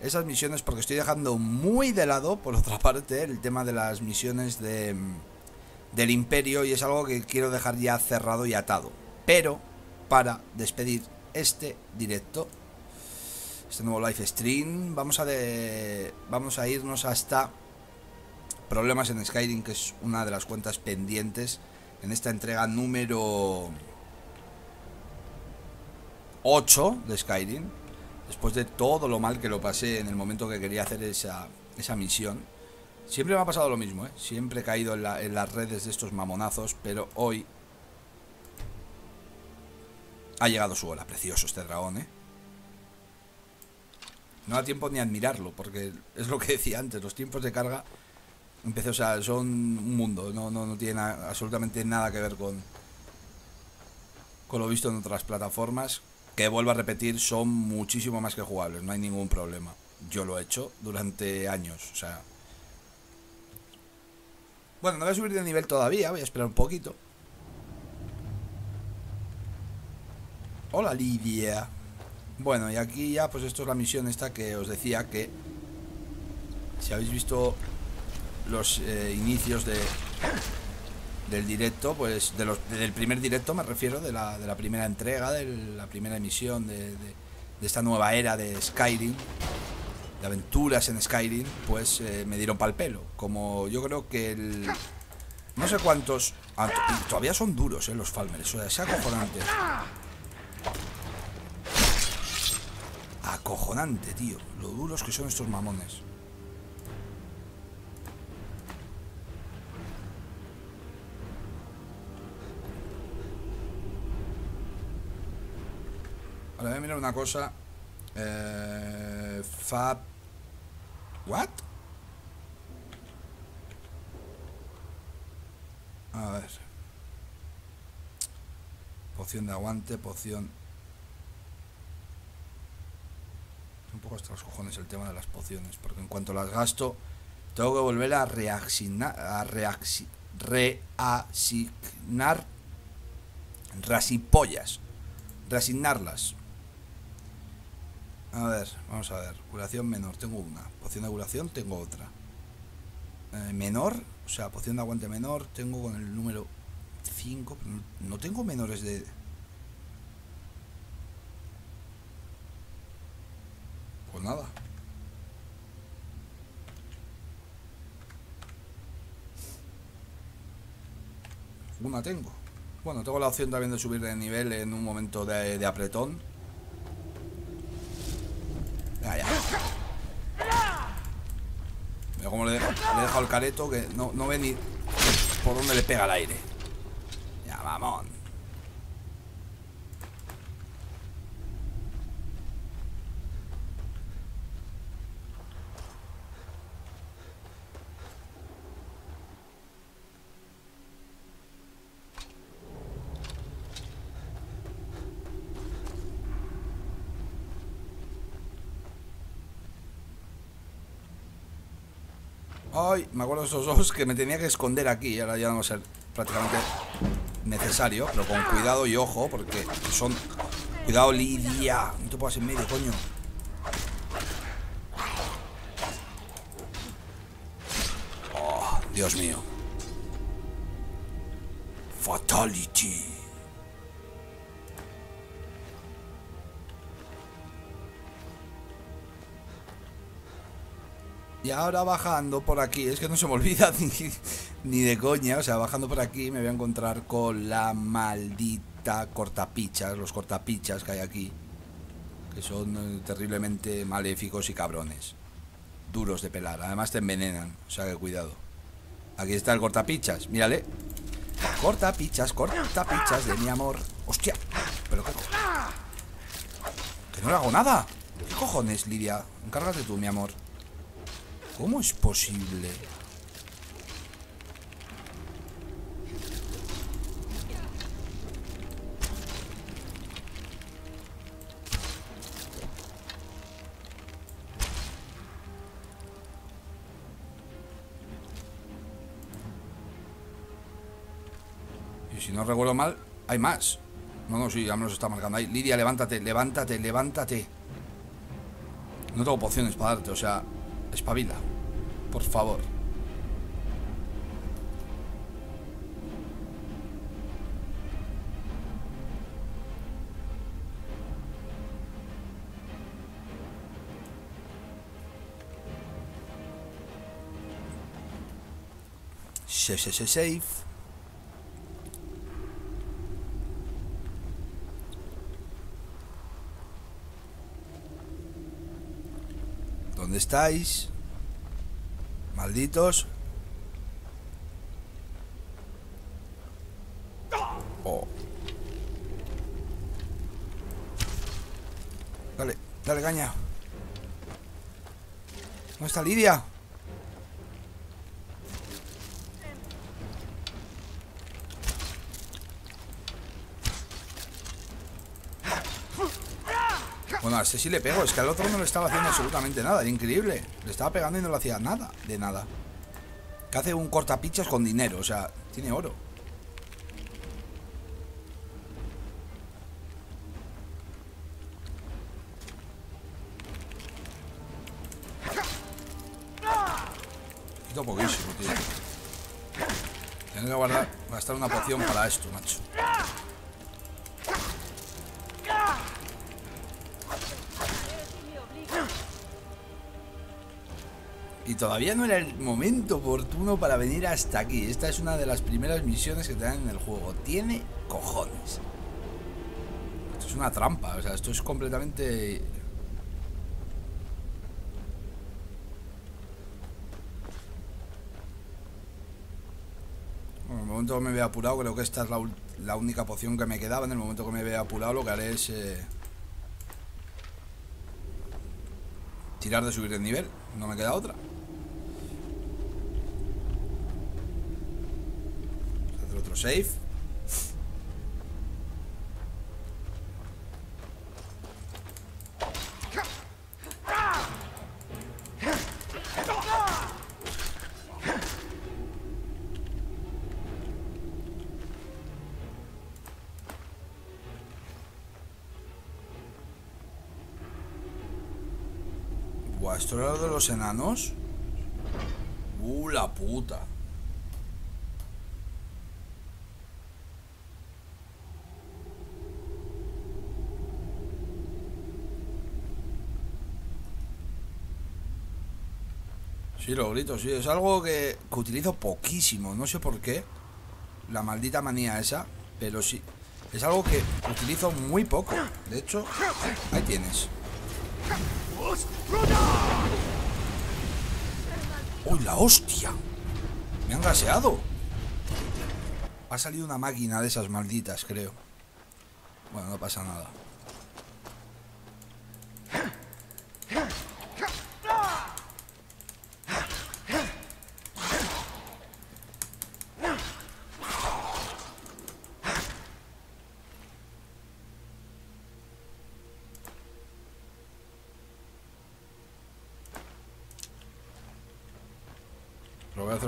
esas misiones porque estoy dejando muy de lado, por otra parte, el tema de las misiones del Imperio, y es algo que quiero dejar ya cerrado y atado. Pero para despedir este directo, este nuevo live stream, vamos a irnos hasta Problemas en Skyrim, que es una de las cuentas pendientes en esta entrega número 8 de Skyrim. Después de todo lo mal que lo pasé en el momento que quería hacer esa misión. Siempre me ha pasado lo mismo, ¿eh? Siempre he caído en las redes de estos mamonazos, pero hoy ha llegado su hora. Precioso este dragón, ¿eh? No da tiempo ni a admirarlo, porque es lo que decía antes, los tiempos de carga... Empecé, o sea, son un mundo, no tiene absolutamente nada que ver con lo visto en otras plataformas, que vuelvo a repetir, son muchísimo más que jugables, no hay ningún problema. Yo lo he hecho durante años, o sea... Bueno, no voy a subir de nivel todavía, voy a esperar un poquito. Hola, Lydia. Bueno, y aquí ya, pues esto es la misión esta que os decía que... Si habéis visto los inicios del directo, pues del primer directo me refiero, de la primera entrega, de la primera emisión de esta nueva era de Skyrim, de aventuras en Skyrim, pues me dieron pal pelo. Como yo creo que el... No sé cuántos... Ah, todavía son duros, los Falmer, eso es acojonante. Acojonante, tío, lo duros que son estos mamones. Ahora voy a mirar una cosa. Fab... ¿What? A ver. Poción de aguante, poción... Un poco hasta los cojones el tema de las pociones, porque en cuanto las gasto, tengo que volver a reasignar... Reasignarlas. A ver, vamos a ver. Curación menor, tengo una. Poción de curación, tengo otra. Menor, o sea, poción de aguante menor, tengo con el número 5. No tengo menores de... Pues nada. Una tengo. Bueno, tengo la opción también de subir de nivel en un momento de apretón. Mira cómo le he dejado el careto que no ve ni por dónde le pega el aire. Ya, vamos. Ay, me acuerdo de esos dos que me tenía que esconder aquí. Y ahora ya no va a ser prácticamente necesario. Pero con cuidado y ojo, porque son... Cuidado, Lydia. No te pongas en medio, coño. Oh, Dios mío. Fatality. Y ahora bajando por aquí, es que no se me olvida ni de coña, o sea, bajando por aquí me voy a encontrar con la maldita cortapichas, los cortapichas que hay aquí, que son terriblemente maléficos y cabrones, duros de pelar, además te envenenan, o sea que cuidado. Aquí está el cortapichas, mírale, cortapichas de mi amor, hostia, pero qué que no le hago nada, ¿qué cojones, Lidia? Encárgate tú, mi amor. ¿Cómo es posible? Y si no recuerdo mal, hay más. No, sí, ya me los está marcando ahí. Lidia, levántate, levántate, levántate. No tengo pociones para darte, o sea... Espabila, por favor. Save. ¿Dónde estáis? Malditos. Oh. Dale, dale caña. ¿Dónde está Lidia? Bueno, a este sí le pego, es que al otro no le estaba haciendo absolutamente nada, era increíble. Le estaba pegando y no le hacía nada, de nada. Que hace un cortapichas con dinero, o sea, tiene oro. necesito poquísimo, tío. Tendré que gastar una poción para esto, macho. Y todavía no era el momento oportuno para venir hasta aquí. Esta es una de las primeras misiones que te dan en el juego. Tiene cojones. Esto es una trampa, o sea, esto es completamente... Bueno, en el momento que me vea apurado, creo que esta es la única poción que me quedaba. En el momento que me vea apurado, lo que haré es... tirar de subir de nivel. No me queda otra. Vamos a hacer otro save. Buah, esto era lo de los enanos. La puta. Sí, lo grito, sí. Es algo que utilizo poquísimo. No sé por qué. La maldita manía esa. Pero sí. Es algo que utilizo muy poco. De hecho, ahí tienes. ¡Uy, la hostia! ¡Me han gaseado! Ha salido una máquina de esas malditas, creo. Bueno, no pasa nada.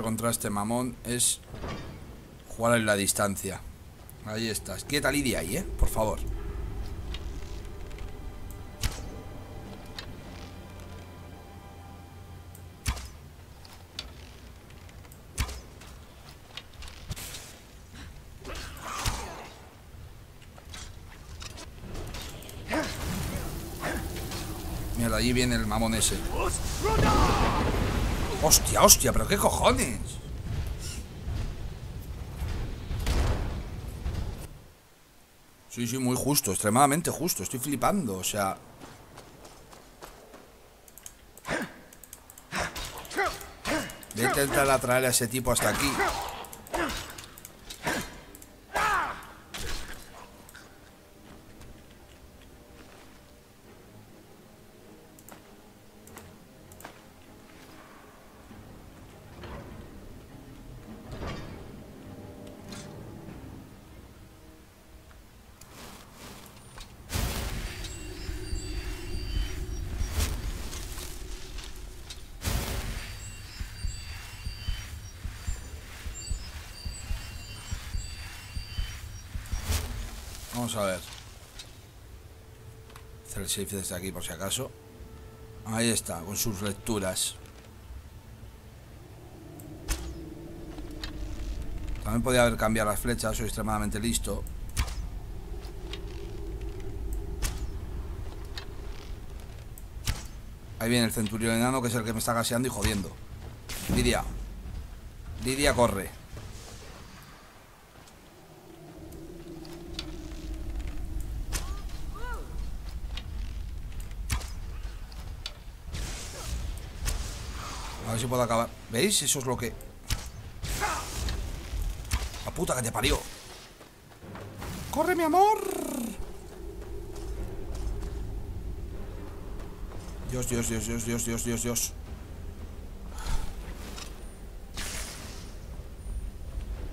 Contra este mamón es jugar en la distancia. Ahí estás, quieta Lidia ahí, por favor. Mira, allí viene el mamón ese. Hostia, hostia, pero qué cojones. Sí, muy justo, extremadamente justo. Estoy flipando, o sea. Voy a intentar atraer a ese tipo hasta aquí. Vamos a ver. Hacer el safe desde aquí por si acaso. Ahí está, con sus lecturas. También podía haber cambiado las flechas, soy extremadamente listo. Ahí viene el centurión enano, que es el que me está gaseando y jodiendo. Lidia. Lidia, corre. A ver si puedo acabar. ¿Veis? Eso es lo que... La puta que te parió. ¡Corre, mi amor! Dios, Dios, Dios, Dios, Dios, Dios, Dios, Dios.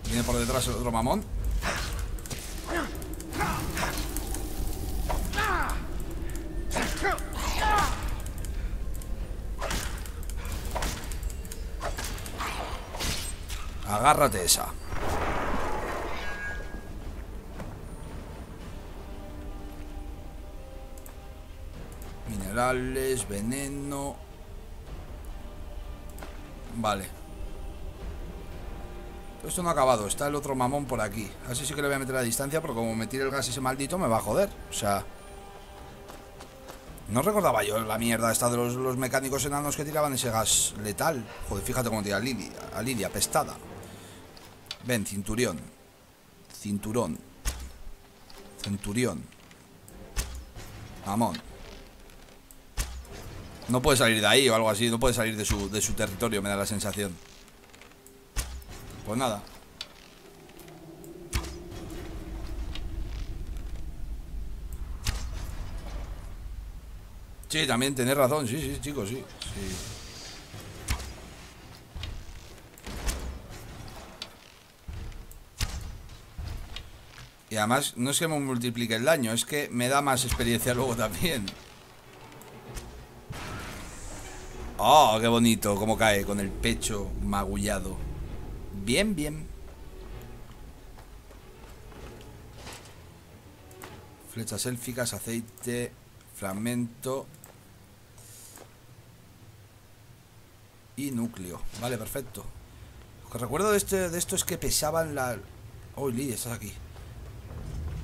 Viene por detrás el otro mamón. Agárrate esa. Minerales, veneno. Vale. Esto no ha acabado, está el otro mamón por aquí. Así sí que le voy a meter a distancia, pero como me tire el gas ese maldito me va a joder. O sea... No recordaba yo la mierda esta de los mecánicos enanos que tiraban ese gas letal. Joder, fíjate cómo tira a Lidia, pestada. Ven, cinturión. Cinturón. Centurión. Mamón. No puede salir de ahí o algo así, no puede salir de su territorio, me da la sensación. Pues nada. Sí, también tenés razón, sí, chicos, sí. Y además, no es que me multiplique el daño, es que me da más experiencia luego también. Oh, qué bonito, cómo cae, con el pecho magullado. Bien, bien. Flechas élficas, aceite, fragmento y núcleo. Vale, perfecto. Lo que recuerdo de esto es que pesaban la... Oh, Lidia, estás aquí.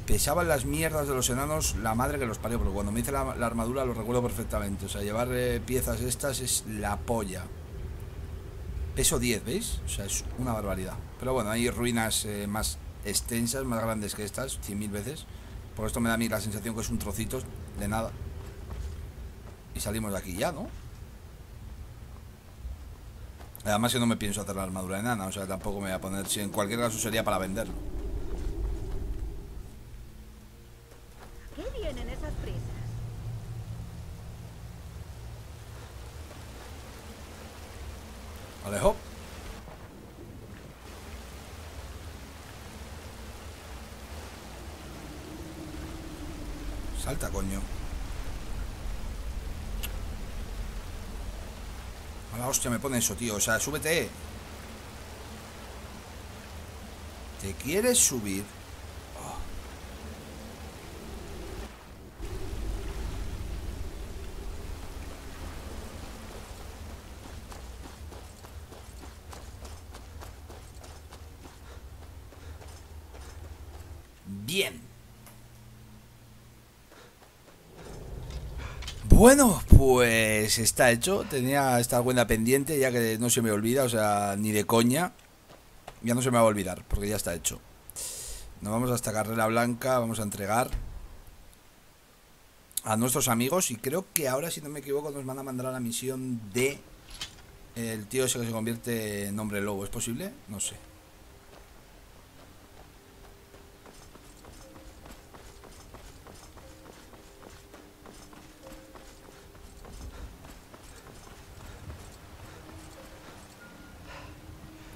Pesaban las mierdas de los enanos, la madre que los parió. Porque cuando me hice la armadura lo recuerdo perfectamente. O sea, llevar piezas estas es la polla. Peso 10, ¿veis? O sea, es una barbaridad. Pero bueno, hay ruinas más extensas, más grandes que estas, 100.000 veces. Por esto me da a mí la sensación que es un trocito de nada. Y salimos de aquí ya, ¿no? Además yo no me pienso hacer la armadura de nana. O sea, tampoco me voy a poner... Si en cualquier caso sería para venderlo. ¿Qué vienen esas prisas? Vale, hop. Salta, coño. A la hostia me pone eso, tío. O sea, súbete. ¿Te quieres subir? Bueno, pues está hecho. Tenía esta cuenta pendiente, ya que no se me olvida, o sea, ni de coña. Ya no se me va a olvidar, porque ya está hecho. Nos vamos hasta Carrera Blanca, vamos a entregar a nuestros amigos. Y creo que ahora, si no me equivoco, nos van a mandar a la misión de el tío ese que se convierte en hombre lobo. ¿Es posible? No sé.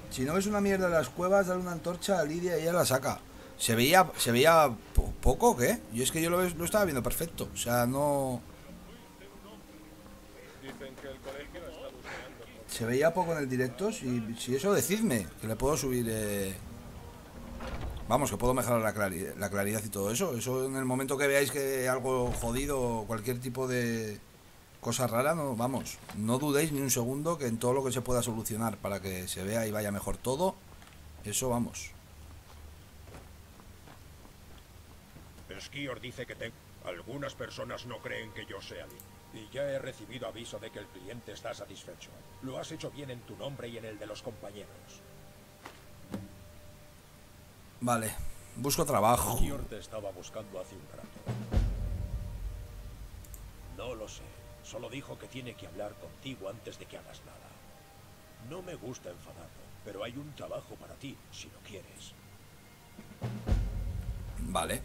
Si no ves una mierda en las cuevas, dale una antorcha a Lidia y ella la saca. ¿Se veía poco o qué? Yo es que yo lo estaba viendo perfecto. O sea, no... Se veía poco en el directo. Si eso, decidme, que le puedo subir... Vamos, que puedo mejorar la claridad y todo eso. Eso en el momento que veáis que algo jodido o cualquier tipo de... Cosa rara, no, vamos, no dudéis ni un segundo que en todo lo que se pueda solucionar para que se vea y vaya mejor todo, eso vamos. Esquior dice que algunas personas no creen que yo sea Lee, y ya he recibido aviso de que el cliente está satisfecho. Lo has hecho bien en tu nombre y en el de los compañeros. Vale, busco trabajo. Esquior te estaba buscando hace un rato. No lo sé. Solo dijo que tiene que hablar contigo antes de que hagas nada. No me gusta enfadarlo, pero hay un trabajo para ti, si lo quieres. Vale.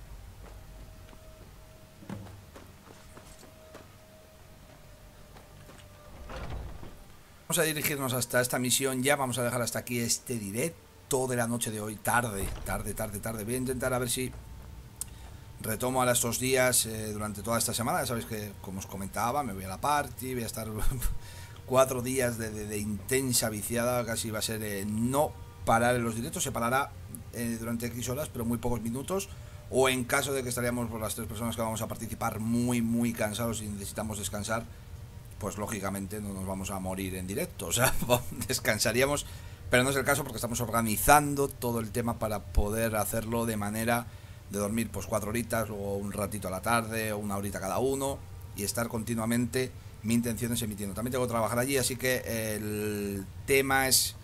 Vamos a dirigirnos hasta esta misión ya. Vamos a dejar hasta aquí este directo de la noche de hoy. Tarde. Voy a intentar a ver si... Retomo ahora estos días durante toda esta semana. Ya sabéis que, como os comentaba, me voy a la party. Voy a estar 4 días de intensa viciada. Casi va a ser no parar en los directos. Se parará durante X horas, pero muy pocos minutos. O en caso de que estaríamos por las 3 personas que vamos a participar muy cansados y necesitamos descansar, pues lógicamente no nos vamos a morir en directo. O sea, descansaríamos pero no es el caso porque estamos organizando todo el tema para poder hacerlo de manera de dormir pues 4 horitas, luego un ratito a la tarde o 1 horita cada uno, y estar continuamente, mi intención es emitiendo. También tengo que trabajar allí, así que el tema es,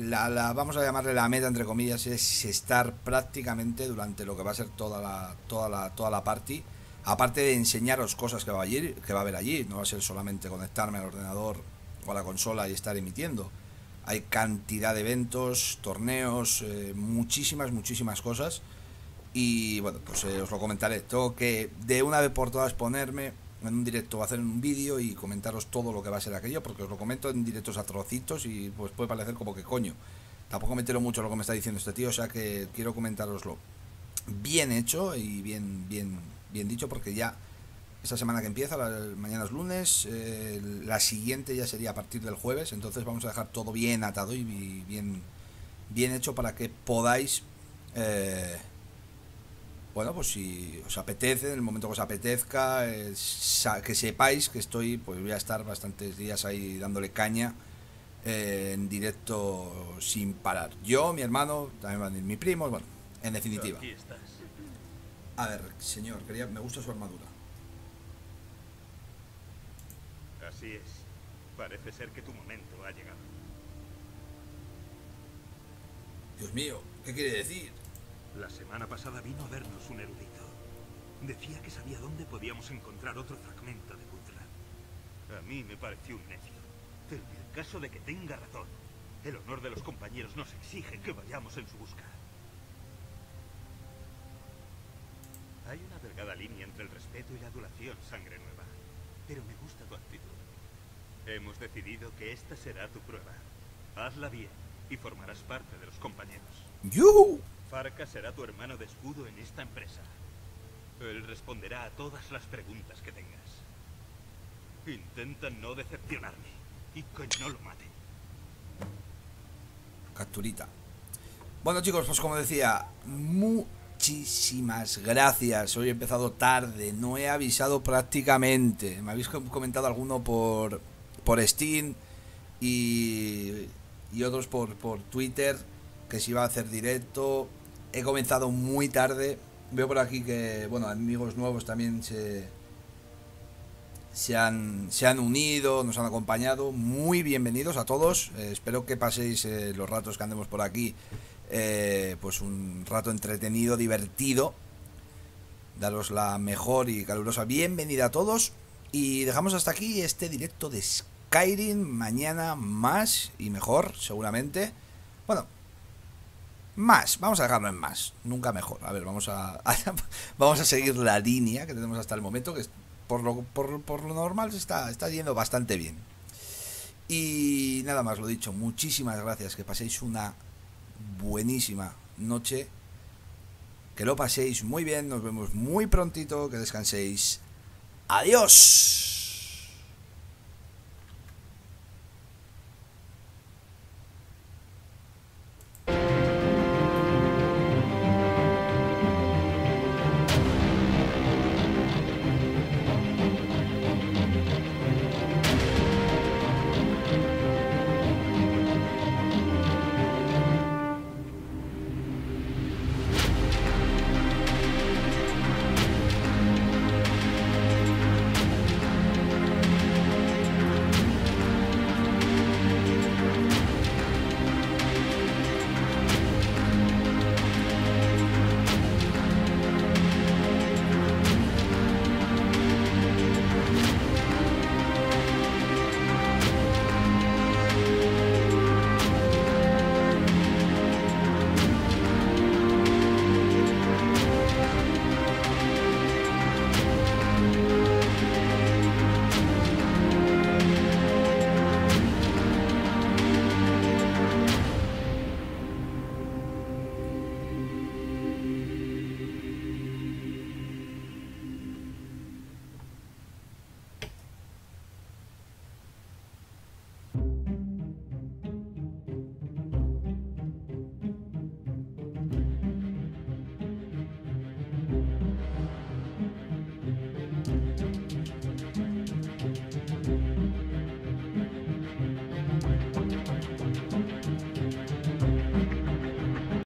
vamos a llamarle la meta entre comillas, es estar prácticamente durante lo que va a ser toda la party. Aparte de enseñaros cosas que va a haber allí, no va a ser solamente conectarme al ordenador o a la consola y estar emitiendo. Hay cantidad de eventos, torneos, muchísimas cosas. Y bueno, pues os lo comentaré. Tengo que de una vez por todas ponerme en un directo, hacer un vídeo y comentaros todo lo que va a ser aquello, porque os lo comento en directos a trocitos y pues puede parecer como que coño. Tampoco me entero mucho lo que me está diciendo este tío, o sea que quiero comentároslo bien hecho y bien dicho, porque ya esta semana que empieza, mañana es lunes, la siguiente ya sería a partir del jueves, entonces vamos a dejar todo bien atado y bien hecho para que podáis... Bueno, pues si os apetece, en el momento que os apetezca, que sepáis que estoy, pues voy a estar bastantes días ahí dándole caña en directo sin parar. Yo, mi hermano, también van a ir mis primos, bueno, en definitiva. A ver, señor, me gusta su armadura. Así es, parece ser que tu momento ha llegado. Dios mío, ¿qué quiere decir? La semana pasada vino a vernos un erudito. Decía que sabía dónde podíamos encontrar otro fragmento de Wuuthrad. A mí me pareció un necio, pero en el caso de que tenga razón, el honor de los compañeros nos exige que vayamos en su busca. Hay una delgada línea entre el respeto y la adulación, sangre nueva, pero me gusta tu actitud. Hemos decidido que esta será tu prueba. Hazla bien y formarás parte de los compañeros. ¡Yuhu! Farkas será tu hermano de escudo en esta empresa. Él responderá a todas las preguntas que tengas. Intenta no decepcionarme y que no lo mate. Capturita. Bueno, chicos, pues como decía, muchísimas gracias. Hoy he empezado tarde, no he avisado prácticamente. Me habéis comentado alguno por Steam y otros por Twitter, que si iba a hacer directo. He comenzado muy tarde. Veo por aquí que, bueno, amigos nuevos también se han unido, nos han acompañado. Muy bienvenidos a todos. Espero que paséis los ratos que andemos por aquí, pues un rato entretenido, divertido. Daros la mejor y calurosa bienvenida a todos. Y dejamos hasta aquí este directo de Skyrim. Mañana más y mejor, seguramente. Bueno, más, vamos a dejarlo en más, nunca mejor. A ver, vamos a seguir la línea que tenemos hasta el momento, que por lo normal está yendo bastante bien. Y nada más, lo dicho, muchísimas gracias, que paséis una buenísima noche, que lo paséis muy bien, nos vemos muy prontito, que descanséis. ¡Adiós!